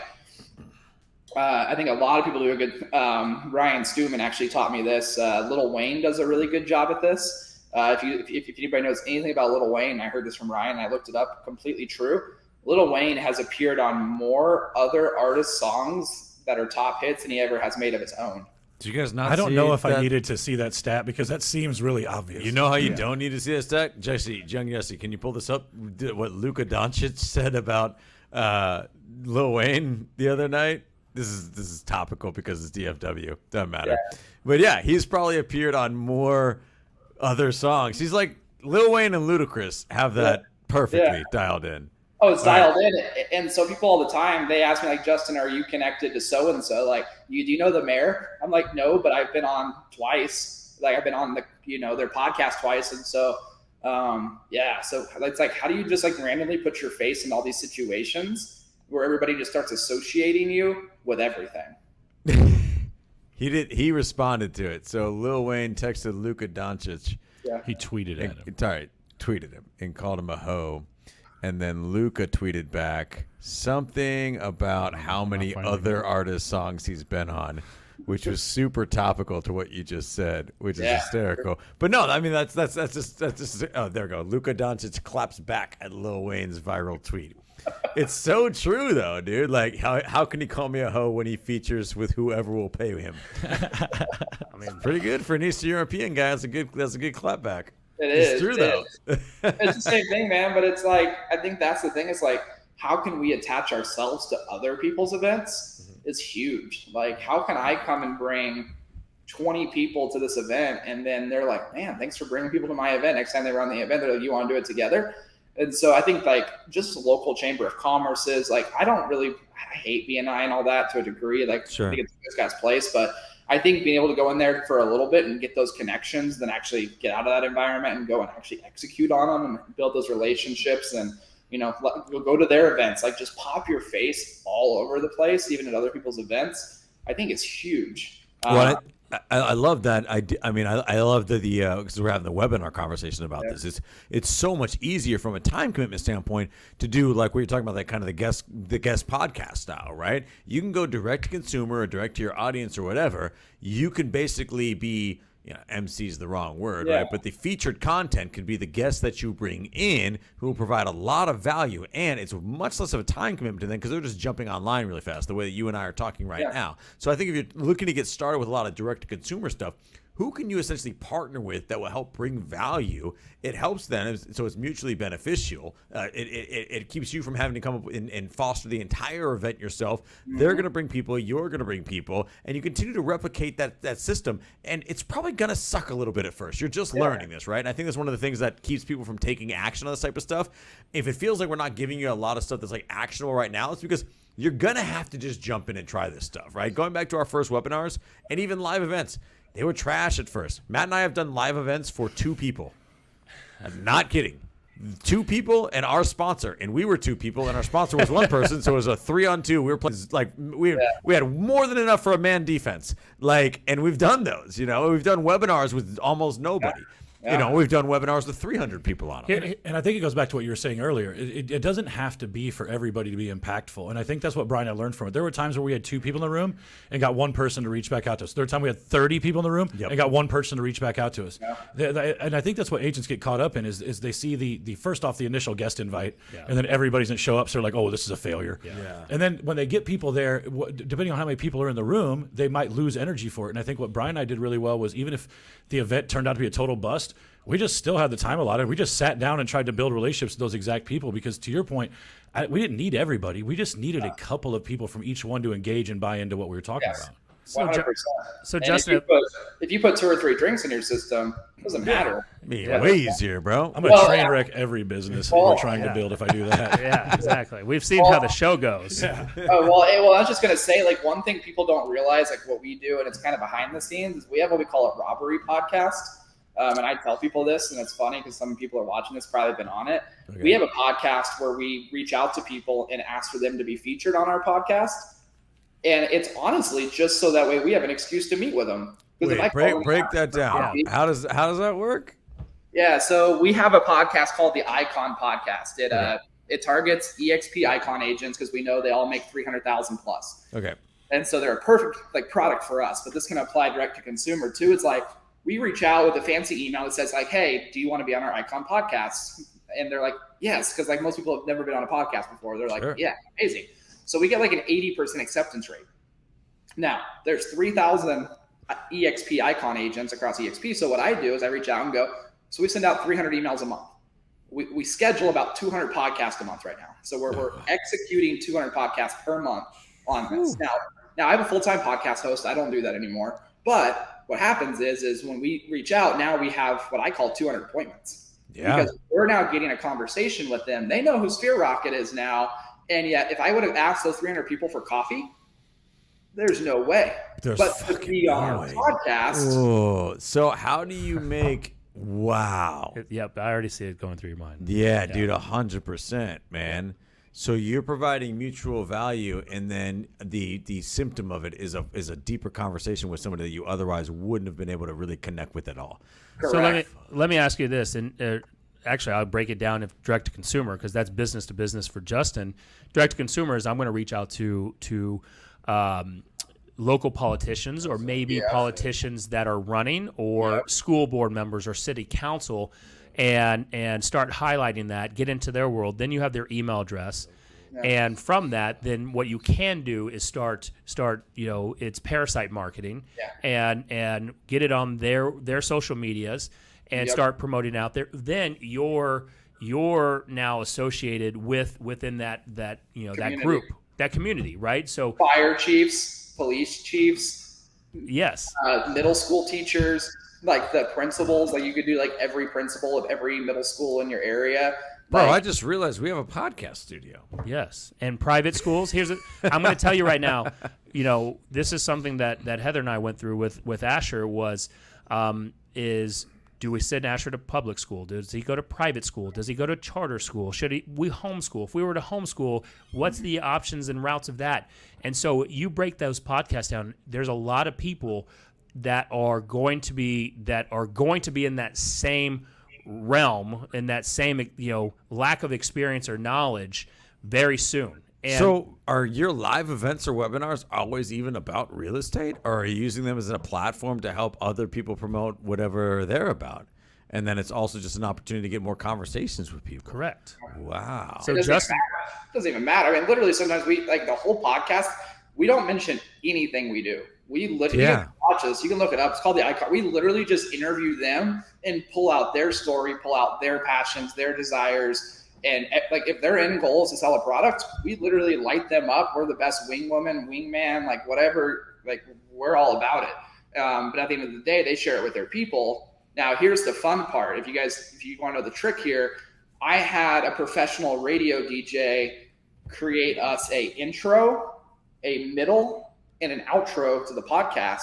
uh, I think a lot of people do a good, um, Ryan Stueman actually taught me this. Uh, Lil Wayne does a really good job at this. Uh, if you, if, if anybody knows anything about Lil Wayne, I heard this from Ryan, I looked it up, completely true. Lil Wayne has appeared on more other artists' songs that are top hits than he ever has made of his own. Do you guys not I don't know if that? I needed to see that stat because that seems really obvious. You know how you yeah. don't need to see that stat? Jesse, Jung, Jesse, can you pull this up? What Luka Doncic said about uh, Lil Wayne the other night? This is this is topical because it's D F W. Doesn't matter. Yeah. But yeah, he's probably appeared on more other songs. He's like, Lil Wayne and Ludacris have that yeah. perfectly yeah. dialed in. Oh, it's dialed in. And so people all the time, they ask me, like, Justin, are you connected to so-and-so? Like, you, do you know the mayor? I'm like, no, but I've been on twice. Like, I've been on, the you know, their podcast twice. And so, um, yeah. So it's like, how do you just, like, randomly put your face in all these situations where everybody just starts associating you with everything? He did. He responded to it. So Lil Wayne texted Luka Doncic. Yeah. He tweeted and, at him. Sorry, tweeted him and called him a hoe. And then Luka tweeted back something about how many other artists' songs he's been on, which was super topical to what you just said, which is yeah. hysterical. But no, I mean that's that's that's just that's just oh there we go. Luka Doncic claps back at Lil Wayne's viral tweet. It's so true though, dude. Like how how can he call me a hoe when he features with whoever will pay him? I mean, pretty good for an Eastern European guy. That's a good that's a good clap back. It is. It's true, though. It's the same thing, man. But it's like, I think that's the thing. It's like, how can we attach ourselves to other people's events? Mm-hmm. It's huge. Like, how can I come and bring twenty people to this event? And then they're like, man, thanks for bringing people to my event. Next time they run the event, they're like, you want to do it together? And so I think, like, just local chamber of commerce is, like, I don't really I hate B and I and all that to a degree. Like, sure. I think it's this guy's place. But I think being able to go in there for a little bit and get those connections, then actually get out of that environment and go and actually execute on them and build those relationships and, you know, let, go to their events, like just pop your face all over the place, even at other people's events. I think it's huge. Well, uh, I, I, I love that. I, I mean, I, I love the, the uh, cause we're having the webinar conversation about yeah. this. It's, it's so much easier from a time commitment standpoint to do like we were talking about that kind of the guest, the guest podcast style, right? You can go direct to consumer or direct to your audience or whatever. You can basically be, you know, M C is the wrong word, yeah. right? But the featured content could be the guests that you bring in who will provide a lot of value. And it's much less of a time commitment to them because they're just jumping online really fast, the way that you and I are talking right yeah. now. So I think if you're looking to get started with a lot of direct-to-consumer stuff, who can you essentially partner with that will help bring value? It helps them, so it's mutually beneficial. Uh, it, it, it keeps you from having to come up and, and foster the entire event yourself. Mm-hmm. They're going to bring people, you're going to bring people, and you continue to replicate that, that system. And it's probably going to suck a little bit at first. You're just yeah. learning this, right? And I think that's one of the things that keeps people from taking action on this type of stuff. If it feels like we're not giving you a lot of stuff that's like actionable right now, it's because you're going to have to just jump in and try this stuff, right? Going back to our first webinars and even live events, they were trash at first. Matt and I have done live events for two people. I'm not kidding. Two people and our sponsor. And we were two people and our sponsor was one person. So it was a three on two. We were playing like we, yeah. we had more than enough for a man defense. Like, and we've done those, you know, we've done webinars with almost nobody. Yeah. Yeah. You know, we've done webinars with three hundred people on them. And I think it goes back to what you were saying earlier. It, it, it doesn't have to be for everybody to be impactful. And I think that's what Brian had learned from it. There were times where we had two people in the room and got one person to reach back out to us. There were times we had thirty people in the room yep. and got one person to reach back out to us. Yeah. And I think that's what agents get caught up in is, is they see the, the first off the initial guest invite yeah. and then everybody doesn't show up. So they're like, oh, this is a failure. Yeah. Yeah. And then when they get people there, depending on how many people are in the room, they might lose energy for it. And I think what Brian and I did really well was even if the event turned out to be a total bust, we just still had the time allotted. We just sat down and tried to build relationships with those exact people because, to your point, I, we didn't need everybody. We just needed yeah. a couple of people from each one to engage and buy into what we were talking yes. about. So, one hundred percent. So Justin, if you, put, if you put two or three drinks in your system, it doesn't matter. I mean, yeah. way easier, bro. I'm going to well, train wreck every business well, we're trying yeah. to build if I do that. Yeah, exactly. We've seen well, how the show goes. Yeah. Oh, well, hey, well, I was just going to say, like, one thing people don't realize, like, what we do, and it's kind of behind the scenes, is we have what we call a robbery podcast. Um, and I tell people this, and it's funny because some people are watching this, probably been on it. Okay. We have a podcast where we reach out to people and ask for them to be featured on our podcast. And it's honestly just so that way we have an excuse to meet with them. Wait, if I break them break that down. Coffee, how does how does that work? Yeah. So we have a podcast called the Icon Podcast. It, okay. uh, it targets E X P Icon agents because we know they all make three hundred thousand plus. Okay. And so they're a perfect like product for us, but this can apply direct to consumer too. It's like, we reach out with a fancy email that says like, hey, do you want to be on our Icon Podcast? And they're like, yes, because like most people have never been on a podcast before. They're like, sure. Yeah, amazing. So we get like an eighty percent acceptance rate. Now there's three thousand E X P Icon agents across E X P. So what I do is I reach out and go, so we send out three hundred emails a month. We, we schedule about two hundred podcasts a month right now. So we're, we're executing two hundred podcasts per month on this. Now, now I have a full-time podcast host. I don't do that anymore. But what happens is, is when we reach out, now we have what I call two hundred appointments. Yeah. Because we're now getting a conversation with them. They know who Sphere Rocket is now. And yet if I would have asked those three hundred people for coffee, there's no way. There's but to be on no a podcast. Ooh. So how do you make... Wow. Yep, I already see it going through your mind. Yeah, yeah. Dude, one hundred percent, man. So you're providing mutual value, and then the the symptom of it is a is a deeper conversation with somebody that you otherwise wouldn't have been able to really connect with at all. Correct. So let me let me ask you this, and uh, actually I'll break it down if direct to consumer, because that's business to business for Justin. Direct to consumer is I'm going to reach out to to um local politicians, or maybe yeah. politicians that are running, or yeah. school board members or city council, and and start highlighting that, get into their world. Then you have their email address. Yeah. And from that, then what you can do is start start, you know, it's parasite marketing, yeah. and and get it on their their social medias and yep. start promoting out there. Then your you're now associated with within that that, you know, community. that group, that community, right? So fire chiefs, police chiefs, yes, uh, middle school teachers, like the principals. Like you could do like every principal of every middle school in your area. Bro, like, I just realized we have a podcast studio. Yes, and private schools. Here's a, I'm going to tell you right now. You know, this is something that that Heather and I went through with with Asher. Was um, is do we send Asher to public school? Does he go to private school? Does he go to charter school? Should he we homeschool? If we were to homeschool, what's the options and routes of that? And so you break those podcasts down. There's a lot of people that are going to be that are going to be in that same realm, in that same, you know, lack of experience or knowledge very soon. And so are your live events or webinars always even about real estate, or are you using them as a platform to help other people promote whatever they're about? And then it's also just an opportunity to get more conversations with people. Correct. Wow. So it Justin matter. It doesn't even matter. I mean, literally sometimes we like the whole podcast, we don't mention anything we do. We literally yeah. watch this. You can look it up. It's called the Icon. We literally just interview them and pull out their story, pull out their passions, their desires. And like, if their end goal is to sell a product, we literally light them up. We're the best wing woman, wingman, like whatever, like we're all about it. Um, but at the end of the day, they share it with their people. Now, here's the fun part. If you guys, if you want to know the trick here, I had a professional radio D J create us a intro, a middle, and an outro to the podcast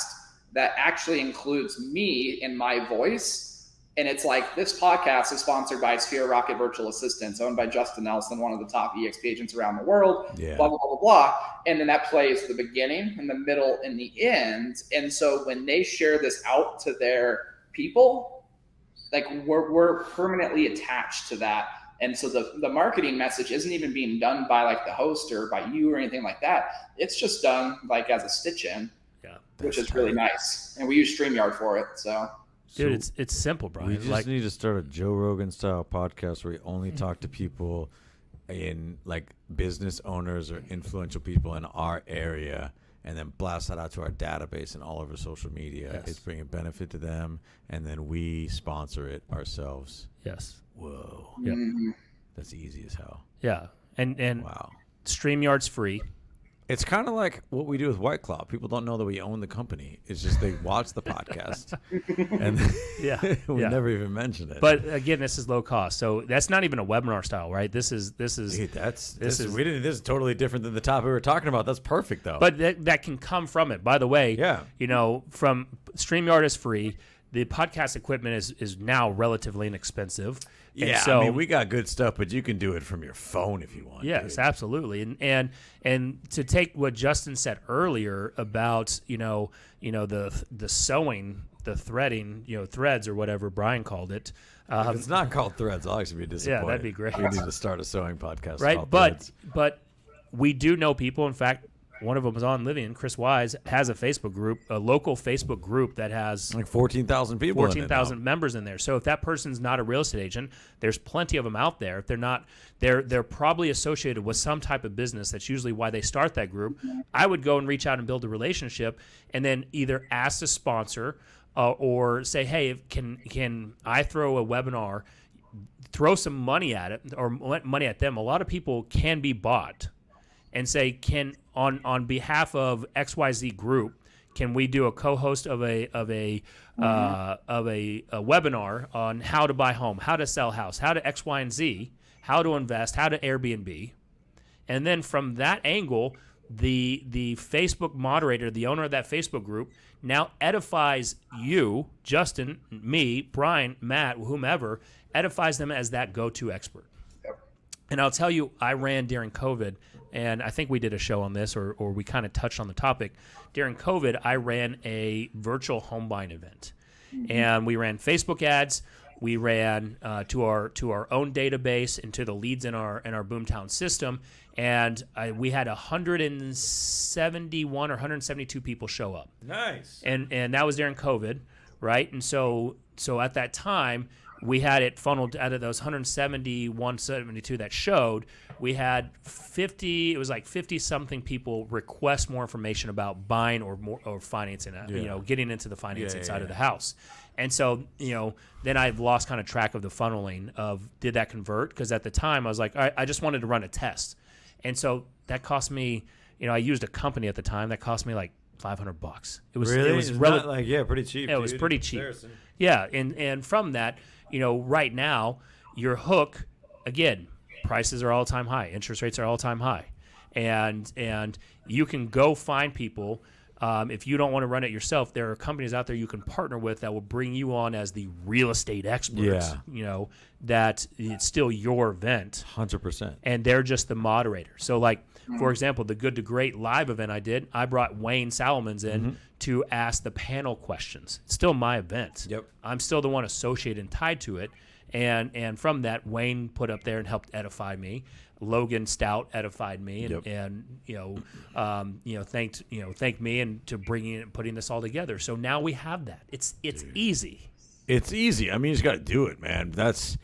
that actually includes me and my voice. And it's like, this podcast is sponsored by Sphere Rocket Virtual Assistants, owned by Justin Nelson, one of the top E X P agents around the world, yeah. blah, blah, blah, blah. And then that plays the beginning and the middle and the end. And so when they share this out to their people, like we're, we're permanently attached to that. And so the, the marketing message isn't even being done by like the host or by you or anything like that. It's just done like as a stitch in, yeah, which is tight. Really nice. And we use StreamYard for it. So dude, so it's, it's simple, Brian. We just like, need to start a Joe Rogan style podcast where we only talk to people in like business owners or influential people in our area, and then blast that out to our database and all over social media. Yes. It's bringing benefit to them, and then we sponsor it ourselves. Yes. Whoa. Yep. That's easy as hell. Yeah. And and wow. StreamYard's free. It's kind of like what we do with White Claw. People don't know that we own the company. It's just they watch the podcast, and yeah, we yeah. never even mention it. But again, this is low cost, so that's not even a webinar style, right? This is this is Dude, that's this, this is we didn't. This is totally different than the topic we were talking about. That's perfect, though. But that, that can come from it. By the way, yeah, you know, from StreamYard is free. The podcast equipment is is now relatively inexpensive. And yeah, so, I mean, we got good stuff, but you can do it from your phone if you want. Yes, dude. Absolutely. And and and to take what Justin said earlier about you know you know the the sewing, the threading, you know, threads or whatever Brian called it. Um, it's not called threads. I'll actually be disappointed. Yeah, that'd be great. We need to start a sewing podcast, right? But threads. But we do know people. In fact, One of them is on Living. Chris Wise has a Facebook group, a local Facebook group that has like fourteen thousand people, fourteen thousand members in there. So if that person's not a real estate agent, there's plenty of them out there. If they're not, they're they're probably associated with some type of business. That's usually why they start that group. I would go and reach out and build a relationship, and then either ask the sponsor uh, or say, hey, can can I throw a webinar? Throw some money at it or money at them. A lot of people can be bought. And say, can on on behalf of X Y Z Group, can we do a co-host of a of a mm-hmm. uh, of a, a webinar on how to buy home, how to sell house, how to X, Y, and Z, how to invest, how to Airbnb, and then from that angle, the the Facebook moderator, the owner of that Facebook group, now edifies you, Justin, me, Brian, Matt, whomever, edifies them as that go-to expert. Yep. And I'll tell you, I ran during COVID. And I think we did a show on this, or, or we kind of touched on the topic. During COVID, I ran a virtual home buying event. Mm-hmm. And we ran Facebook ads. We ran uh, to our to our own database and to the leads in our in our Boomtown system. And I, we had one hundred seventy-one or one hundred seventy-two people show up. Nice. And and that was during COVID, right? And so so at that time, we had it funneled out of those one hundred seventy, one hundred seventy-two that showed. We had fifty. It was like fifty something people request more information about buying or more or financing. Yeah. You know, getting into the financing yeah, side yeah. of the house. And so, you know, then I've lost kind of track of the funneling of did that convert? Because at the time I was like, all right, I just wanted to run a test, and so that cost me. You know, I used a company at the time that cost me like five hundred bucks. It was really? it was not like yeah, pretty cheap. Yeah, it was pretty in cheap. Comparison. Yeah, and and from that. You know, right now, your hook, again, prices are all-time high. Interest rates are all-time high. And and you can go find people. Um, if you don't want to run it yourself, there are companies out there you can partner with that will bring you on as the real estate experts, yeah. you know, that it's still your event. one hundred percent. And they're just the moderator. So, like, for example, the Good to Great live event I did, I brought Wayne Salomons in mm-hmm. to ask the panel questions. It's still my event. Yep. I'm still the one associated and tied to it. And and from that, Wayne put up there and helped edify me. Logan Stout edified me, and, yep. and you know, um, you know, thanked you know, thanked me and to bringing it and putting this all together. So now we have that. It's it's Dude. easy. It's easy. I mean, you just got to do it, man. That's.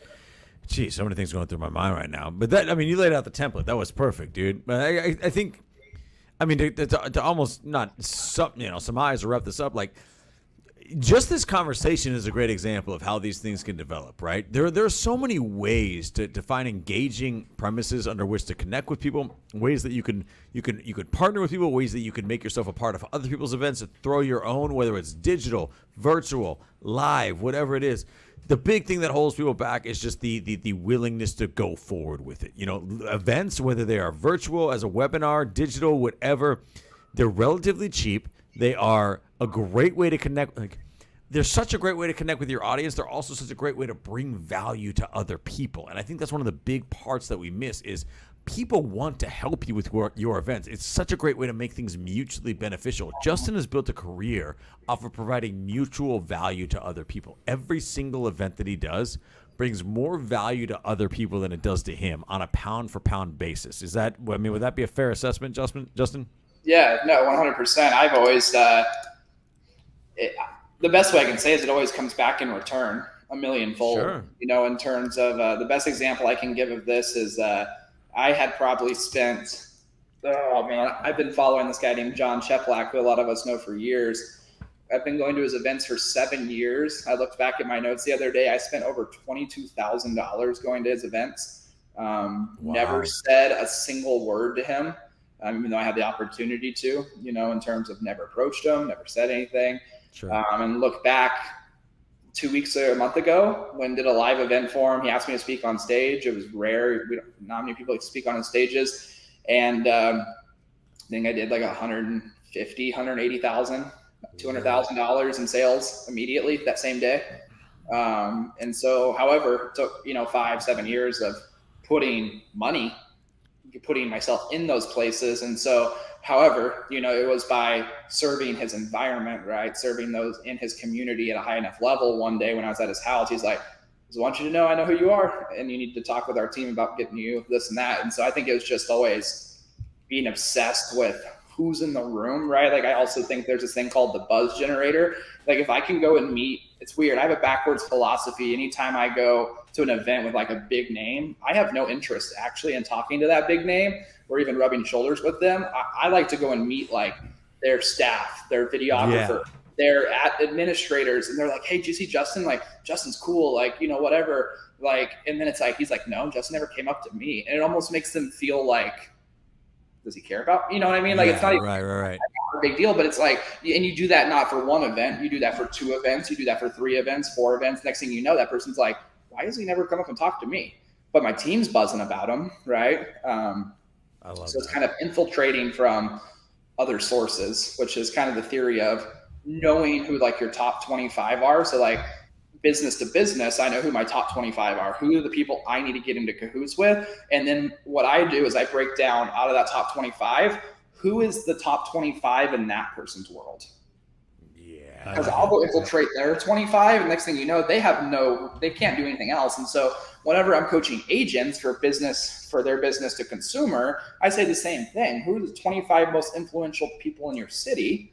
Gee, so many things going through my mind right now. But that, I mean, you laid out the template. That was perfect, dude. But I, I, I think, I mean, to, to, to almost not, sum, you know, surmise or wrap this up, like, just this conversation is a great example of how these things can develop, right? There, there are so many ways to, to find engaging premises under which to connect with people, ways that you can, you can, you could partner with people, ways that you can make yourself a part of other people's events, and throw your own, whether it's digital, virtual, live, whatever it is. The big thing that holds people back is just the, the the willingness to go forward with it. You know, events, whether they are virtual, as a webinar, digital, whatever, they're relatively cheap. They are a great way to connect. Like, they're such a great way to connect with your audience. They're also such a great way to bring value to other people. And I think that's one of the big parts that we miss is people want to help you with your events. It's such a great way to make things mutually beneficial. Justin has built a career off of providing mutual value to other people. Every single event that he does brings more value to other people than it does to him on a pound for pound basis. Is that, I mean, would that be a fair assessment, Justin? Justin? Yeah, no, one hundred percent. I've always, uh, it, the best way I can say is it always comes back in return a millionfold. Sure. You know, in terms of uh, the best example I can give of this is, uh, I had probably spent, oh man, I've been following this guy named John Sheplack, who a lot of us know for years. I've been going to his events for seven years. I looked back at my notes the other day. I spent over twenty-two thousand dollars going to his events. Um, wow. Never said a single word to him, um, even though I had the opportunity to, you know, in terms of never approached him, never said anything. Sure. Um, and look back two weeks or a month ago when did a live event for him. He asked me to speak on stage. It was rare. We don't, not many people like speak on his stages. And um, I think I did like one hundred fifty thousand dollars, one hundred eighty thousand dollars, two hundred thousand dollars in sales immediately that same day. Um, and so, however, it took, you know, five, seven years of putting money, putting myself in those places. And so, however, you know, it was by serving his environment, right? Serving those in his community at a high enough level. One day when I was at his house, he's like, I just want you to know I know who you are, and you need to talk with our team about getting you this and that. And so I think it was just always being obsessed with who's in the room, right? Like, I also think there's this thing called the buzz generator. Like, if I can go and meet, it's weird. I have a backwards philosophy. Anytime I go to an event with like a big name, I have no interest actually in talking to that big name or even rubbing shoulders with them. I, I like to go and meet like their staff, their videographer, yeah. their ad- administrators. And they're like, hey, did you see Justin? Like, Justin's cool. Like, you know, whatever. Like, and then it's like, he's like, no, Justin never came up to me. And it almost makes them feel like, does he care about, you know what I mean? Like, yeah, it's not even right, right, right. a big deal, but it's like, and you do that not for one event, you do that for two events, you do that for three events, four events. Next thing you know, that person's like, why does he never come up and talk to me? But my team's buzzing about him, right? Um, I love so that. It's kind of infiltrating from other sources, which is kind of the theory of knowing who like your top twenty-five are. So like business to business, I know who my top twenty-five are, who are the people I need to get into cahoots with. And then what I do is I break down out of that top twenty-five, who is the top twenty-five in that person's world? Yeah. Because I'll go infiltrate their twenty-five, and next thing you know, they have no, they can't do anything else. And so whenever I'm coaching agents for business, for their business to consumer, I say the same thing. Who are the twenty-five most influential people in your city?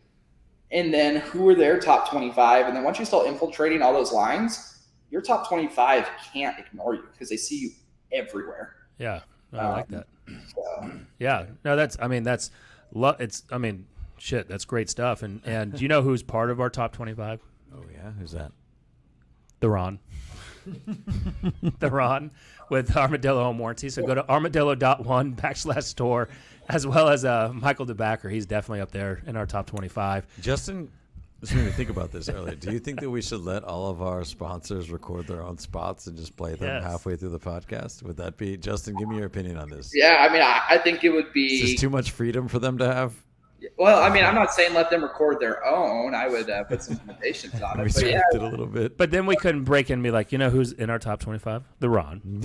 And then who are their top twenty-five? And then once you start infiltrating all those lines, your top twenty-five can't ignore you because they see you everywhere. Yeah, I um, like that. So. Yeah, no, that's, I mean, that's, it's, I mean, shit, that's great stuff. And, and do you know who's part of our top twenty-five? Oh yeah, who's that? The Ron. The Ron with Armadillo Home Warranty. So go to armadillo.one backslash store, as well as uh, Michael DeBacker. He's definitely up there in our top twenty-five. Justin, just made me think about this earlier. Do you think that we should let all of our sponsors record their own spots and just play them yes. halfway through the podcast? Would that be, Justin, give me your opinion on this. Yeah, I mean, I, I think it would be. Is this too much freedom for them to have? Well, I mean, I'm not saying let them record their own. I would uh, put some limitations on it. We but yeah. it a little bit. But then we couldn't break in and be like, you know who's in our top twenty-five? The Ron.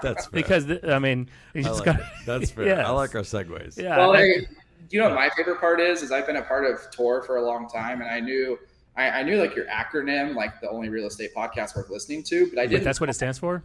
That's fair. Because, the, I mean, you I just like got That's fair. Yes. I like our segues. Yeah. Well, like, you know what my favorite part is? Is I've been a part of T O R for a long time, and I knew – I, I knew like your acronym, like the only real estate podcast worth listening to, but I didn't. But that's what it stands for.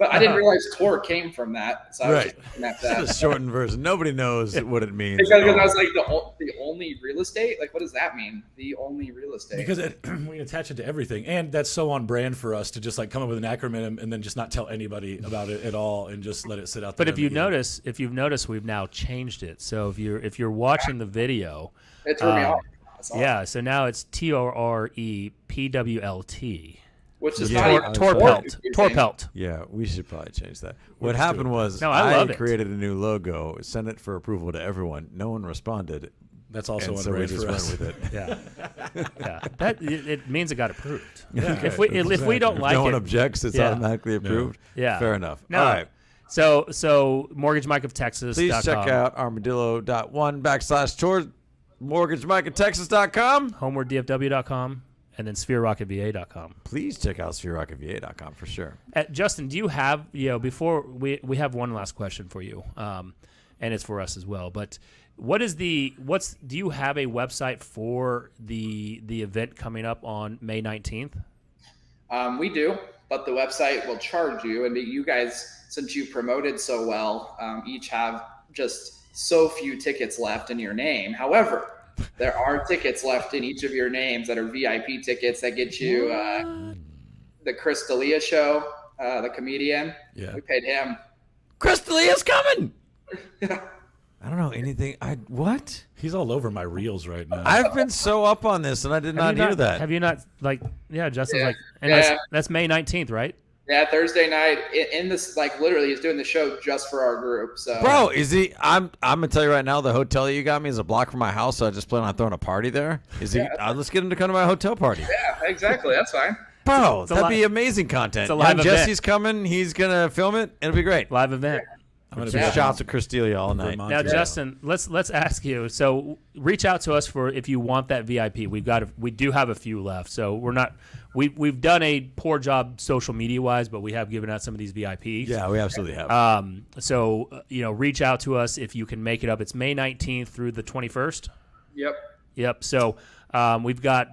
But I didn't realize T O R came from that. So I was right. just looking at that. It's a shortened version. Nobody knows what it means. Because I was like, the, the only real estate? Like, what does that mean? The only real estate. Because it, we attach it to everything. And that's so on brand for us to just like come up with an acronym and then just not tell anybody about it at all and just let it sit out there. But if you notice, if you've noticed, we've now changed it. So if you're, if you're watching the video. It threw me off. Awesome. Yeah, so now it's T R R E P W L T, which is yeah, not Tor Pelt. Tor Pelt. Yeah, we should probably change that. What Let's happened was no, I, I created a new logo, sent it for approval to everyone. No one responded. That's also and on so we just went with it. Yeah, yeah. That it, it means it got approved. Yeah. If we if we don't if like no it, no one objects. It's yeah. automatically approved. No. Yeah, fair enough. No. All right. So so Mortgage Mike of Texas. Please check com. out armadillo.one backslash tour. Mortgage Mike at Texas dot com, Homeward D F W dot com, and then Sphere Rocket V A dot com. Please check out Sphere Rocket V A dot com for sure. Uh, Justin, do you have, you know, before we, we have one last question for you, um, and it's for us as well, but what is the, what's, do you have a website for the, the event coming up on May nineteenth? Um, we do, but the website will charge you, and you guys, since you promoted so well, um, each have just so few tickets left in your name. However, there are tickets left in each of your names that are V I P tickets that get you uh, the Chris D'Elia show, uh, the comedian. Yeah, we paid him. Chris D'Elia's coming. I don't know anything. I what? He's all over my reels right now. I've been so up on this, and I did not, not hear that. Have you not like? Yeah, Justin's yeah. like, and yeah. that's, that's May nineteenth, right? Yeah, Thursday night in this, like literally, he's doing the show just for our group. So, bro, is he? I'm, I'm gonna tell you right now, the hotel you got me is a block from my house, so I just plan on throwing a party there. Is he? Yeah, uh, let's get him to come to my hotel party. Yeah, exactly. That's fine, bro. It's that'd be amazing content. It's a live and event. Jesse's coming. He's gonna film it. It'll be great. Live event. Yeah. I'm gonna do yeah. shots of Chris D'Elia all night. Now, Justin, let's let's ask you. So, reach out to us for if you want that V I P. We've got a, we do have a few left, so we're not. We, we've done a poor job social media-wise, but we have given out some of these V I Ps. Yeah, we absolutely have. Um, so, uh, you know, reach out to us if you can make it up. It's May nineteenth through the twenty-first. Yep. Yep. So um, we've got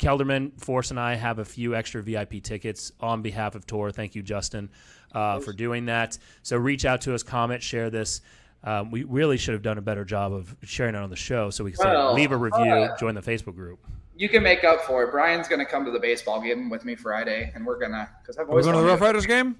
Kelderman, Force, and I have a few extra V I P tickets on behalf of T O R. Thank you, Justin, uh, for doing that. So reach out to us, comment, share this. Um, we really should have done a better job of sharing it on the show so we can well, leave a review, uh, join the Facebook group. You can make up for it. Brian's going to come to the baseball game with me Friday, and we're going to – because I've always We're going to the Rough Riders game?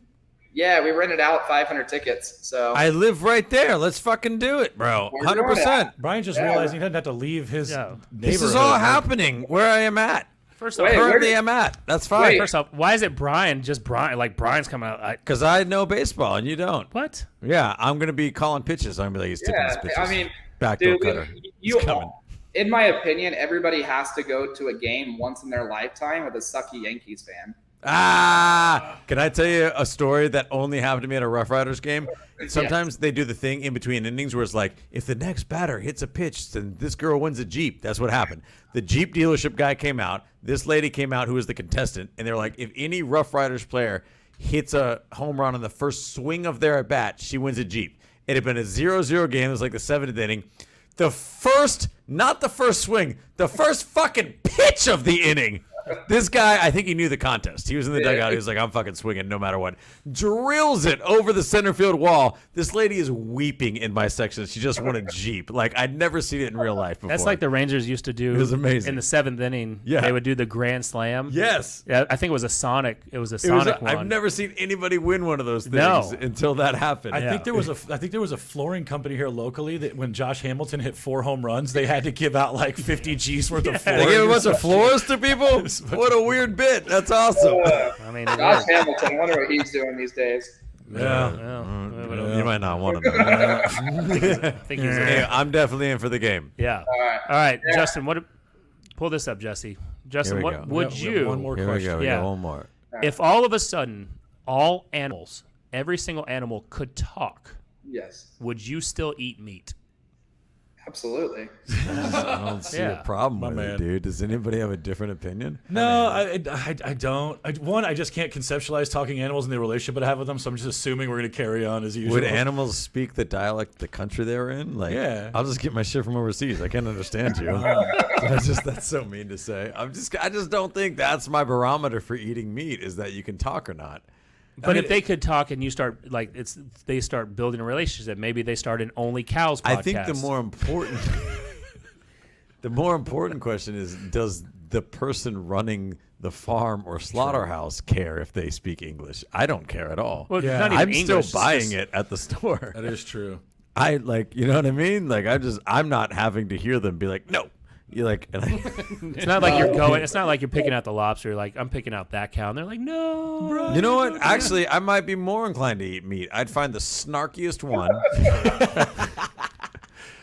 Yeah, we rented out five hundred tickets. So I live right there. Let's fucking do it, bro. one hundred percent. Brian just yeah. realized he doesn't have to leave his yeah. neighborhood. This is all happening where I am at. First off, currently I'm at. That's fine. Wait. First off, why is it Brian? Just Brian? Like Brian's coming out? Because I, I know baseball and you don't. What? Yeah, I'm gonna be calling pitches. I'm gonna be like, he's yeah, tipping his pitches. I mean, backdoor cutter. You, he's coming. In my opinion, everybody has to go to a game once in their lifetime with a sucky Yankees fan. Ah! Can I tell you a story that only happened to me at a Rough Riders game? Sometimes yeah. they do the thing in between innings where it's like, if the next batter hits a pitch, then this girl wins a Jeep. That's what happened. The Jeep dealership guy came out. This lady came out who was the contestant. And they're like, if any Rough Riders player hits a home run on the first swing of their at-bat, she wins a Jeep. It had been a zero zero game. It was like the seventh inning. The first, not the first swing, the first fucking pitch of the inning. This guy, I think he knew the contest. He was in the dugout. He was like, I'm fucking swinging no matter what. Drills it over the center field wall. This lady is weeping in my section. She just won a Jeep. Like, I'd never seen it in real life before. That's like the Rangers used to do. It was amazing. In the seventh inning, yeah. they would do the grand slam. Yes. Yeah, I think it was a Sonic. It was a Sonic it was a, one. I've never seen anybody win one of those things no. until that happened. I, yeah. think there was a, I think there was a flooring company here locally that when Josh Hamilton hit four home runs, they had to give out like fifty G's worth yeah. of flooring. They gave a bunch of floors to people? What a weird bit. That's awesome. Uh, I mean, Josh Hamilton, I wonder what he's doing these days. Yeah. yeah. yeah. You might not want him. I think he's, I think he's yeah. I'm definitely in for the game. Yeah. All right. All right. Yeah. Justin, what? pull this up, Jesse. Justin, what go. would you? One more Here question. We go. We yeah. One more. If all of a sudden all animals, every single animal could talk, yes. would you still eat meat? Absolutely. I don't see yeah. a problem with it, dude. Does anybody have a different opinion? No, I mean, I, I, I don't. I, one, I just can't conceptualize talking animals and the relationship I have with them, so I'm just assuming we're going to carry on as usual. Would animals speak the dialect the country they're in? Like, yeah. I'll just get my shit from overseas. I can't understand you. that's, just, that's so mean to say. I'm just, I just don't think that's my barometer for eating meat, is that you can talk or not. But I mean, if they could talk and you start like it's, they start building a relationship. Maybe they start an Only Cows podcast. I think the more important, the more important question is: does the person running the farm or slaughterhouse care if they speak English? I don't care at all. Well, yeah. not even I'm English, still buying just, it at the store. That is true. I like, you know what I mean. Like I just, I'm not having to hear them be like, no. You like, and I, it's not like you're going. It's not like you're picking out the lobster. You're like, I'm picking out that cow, and they're like, no. Bro, you know what? Actually, I might be more inclined to eat meat. I'd find the snarkiest one,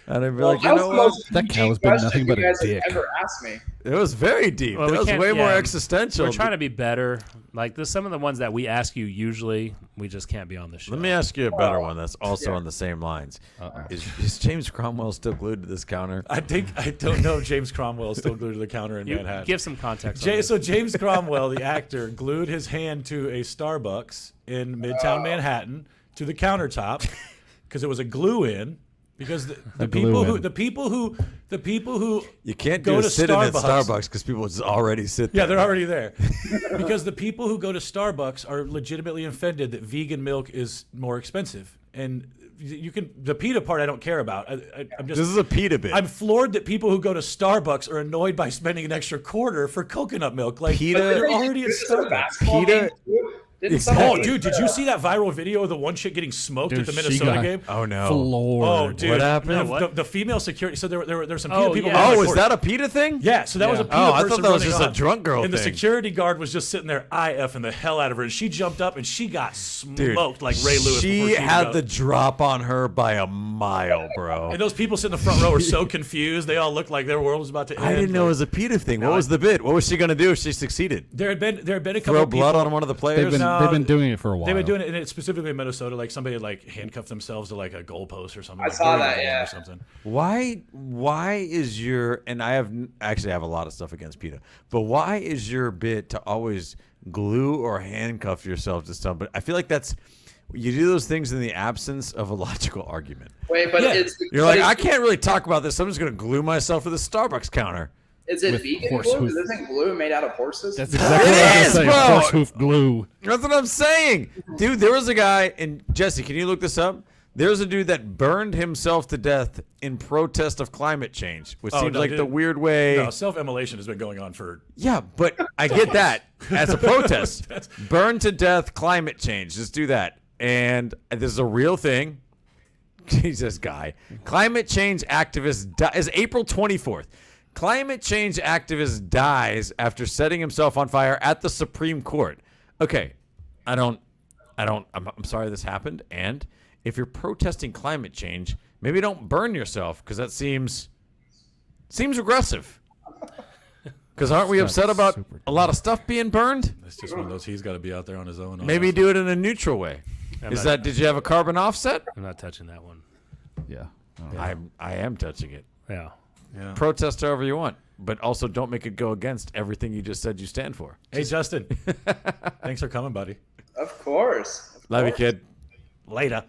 and I'd be well, like, you know what? That cow has been nothing but a dick. Ever asked me. It was very deep. Well, it was way yeah, more existential. We're trying to be better. Like there's some of the ones that we ask you usually we just can't be on the show. Let me ask you a better oh. one that's also yeah. on the same lines. Uh-uh. Is, is James Cromwell still glued to this counter? I think I don't know if James Cromwell is still glued to the counter in you Manhattan. Give some context. Jay, on so James Cromwell, the actor, glued his hand to a Starbucks in Midtown uh. Manhattan to the countertop because it was a glue-in. Because the, the people who the people who the people who you can't go do to sit in at Starbucks because people just already sit there. Yeah, they're already there. Because the people who go to Starbucks are legitimately offended that vegan milk is more expensive, and you can the PETA part I don't care about. I, I, I'm just this is a PETA bit. I'm floored that people who go to Starbucks are annoyed by spending an extra quarter for coconut milk. Like PETA, they're already at Starbucks. PETA. Exactly. Oh, dude, did you see that viral video of the one chick getting smoked dude, at the Minnesota game? Oh, no. Floored. Oh, dude. What happened? No, what? The, the female security. So there were, there were, there were some PETA oh, people. Yeah. Oh, is that a PETA thing? Yeah, so that yeah. was a PETA oh, person I thought that was just on. a drunk girl And thing. The security guard was just sitting there I F-ing the hell out of her. And she jumped up and she got smoked dude, like Ray Lewis. She, she had the drop on her by a mile, bro. And those people sitting in the front row were so confused. They all looked like their world was about to end. I didn't know it was a PETA thing. No, what was the bit? What was she going to do if she succeeded? There had been, there had been a couple of people. Throw blood on one of the players? No, they've been doing it for a while. They've been doing it, and it's specifically in Minnesota. Like somebody had, like handcuffed themselves to like a goalpost or something. I like saw that, yeah. Or something. Why? Why is your and I have actually I have a lot of stuff against PETA, but why is your bit to always glue or handcuff yourself to somebody? I feel like that's you do those things in the absence of a logical argument. Wait, but yeah. it's you're like I can't really talk about this. I'm just gonna glue myself to the Starbucks counter. Is it vegan glue? Hoof. Isn't glue made out of horses? That's exactly what I was saying. Horse hoof glue. That's what I'm saying. Dude, there was a guy, and Jesse, can you look this up? There's a dude that burned himself to death in protest of climate change, which oh, seems no, like dude. the weird way. No, self-immolation has been going on for. Yeah, but I get that as a protest. Burn to death, climate change. Just do that. And this is a real thing. Jesus, guy. Climate change activist di- is April twenty-fourth. Climate change activist dies after setting himself on fire at the Supreme Court. Okay, I don't, I don't, I'm, I'm sorry this happened. And if you're protesting climate change, maybe don't burn yourself, because that seems, seems regressive. Because aren't we upset about a lot of stuff being burned? It's just one of those, he's got to be out there on his own. Maybe do it in a neutral way. I'm Is not, that? Did you have a carbon offset? I'm not touching that one. Yeah, I I am touching it. Yeah, yeah. Protest however you want, but also don't make it go against everything you just said you stand for. Hey, Justin, thanks for coming, buddy. Of course. Of Love course. you, kid. Later.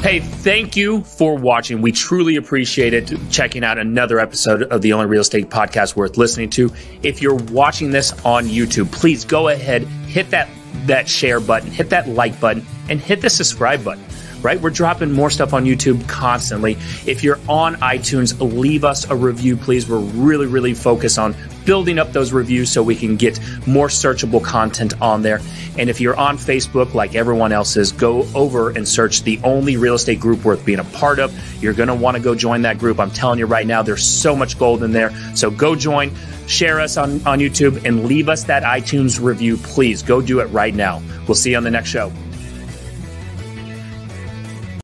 Hey, thank you for watching. We truly appreciate it, checking out another episode of the only real estate podcast worth listening to. If you're watching this on YouTube, please go ahead, hit that, that share button, hit that like button, and hit the subscribe button, right? We're dropping more stuff on YouTube constantly. If you're on iTunes, leave us a review, please. We're really, really focused on building up those reviews so we can get more searchable content on there. And if you're on Facebook, like everyone else is, go over and search the only real estate group worth being a part of. You're going to want to go join that group. I'm telling you right now, there's so much gold in there. So go join, share us on, on YouTube, and leave us that iTunes review, please. Go do it right now. We'll see you on the next show.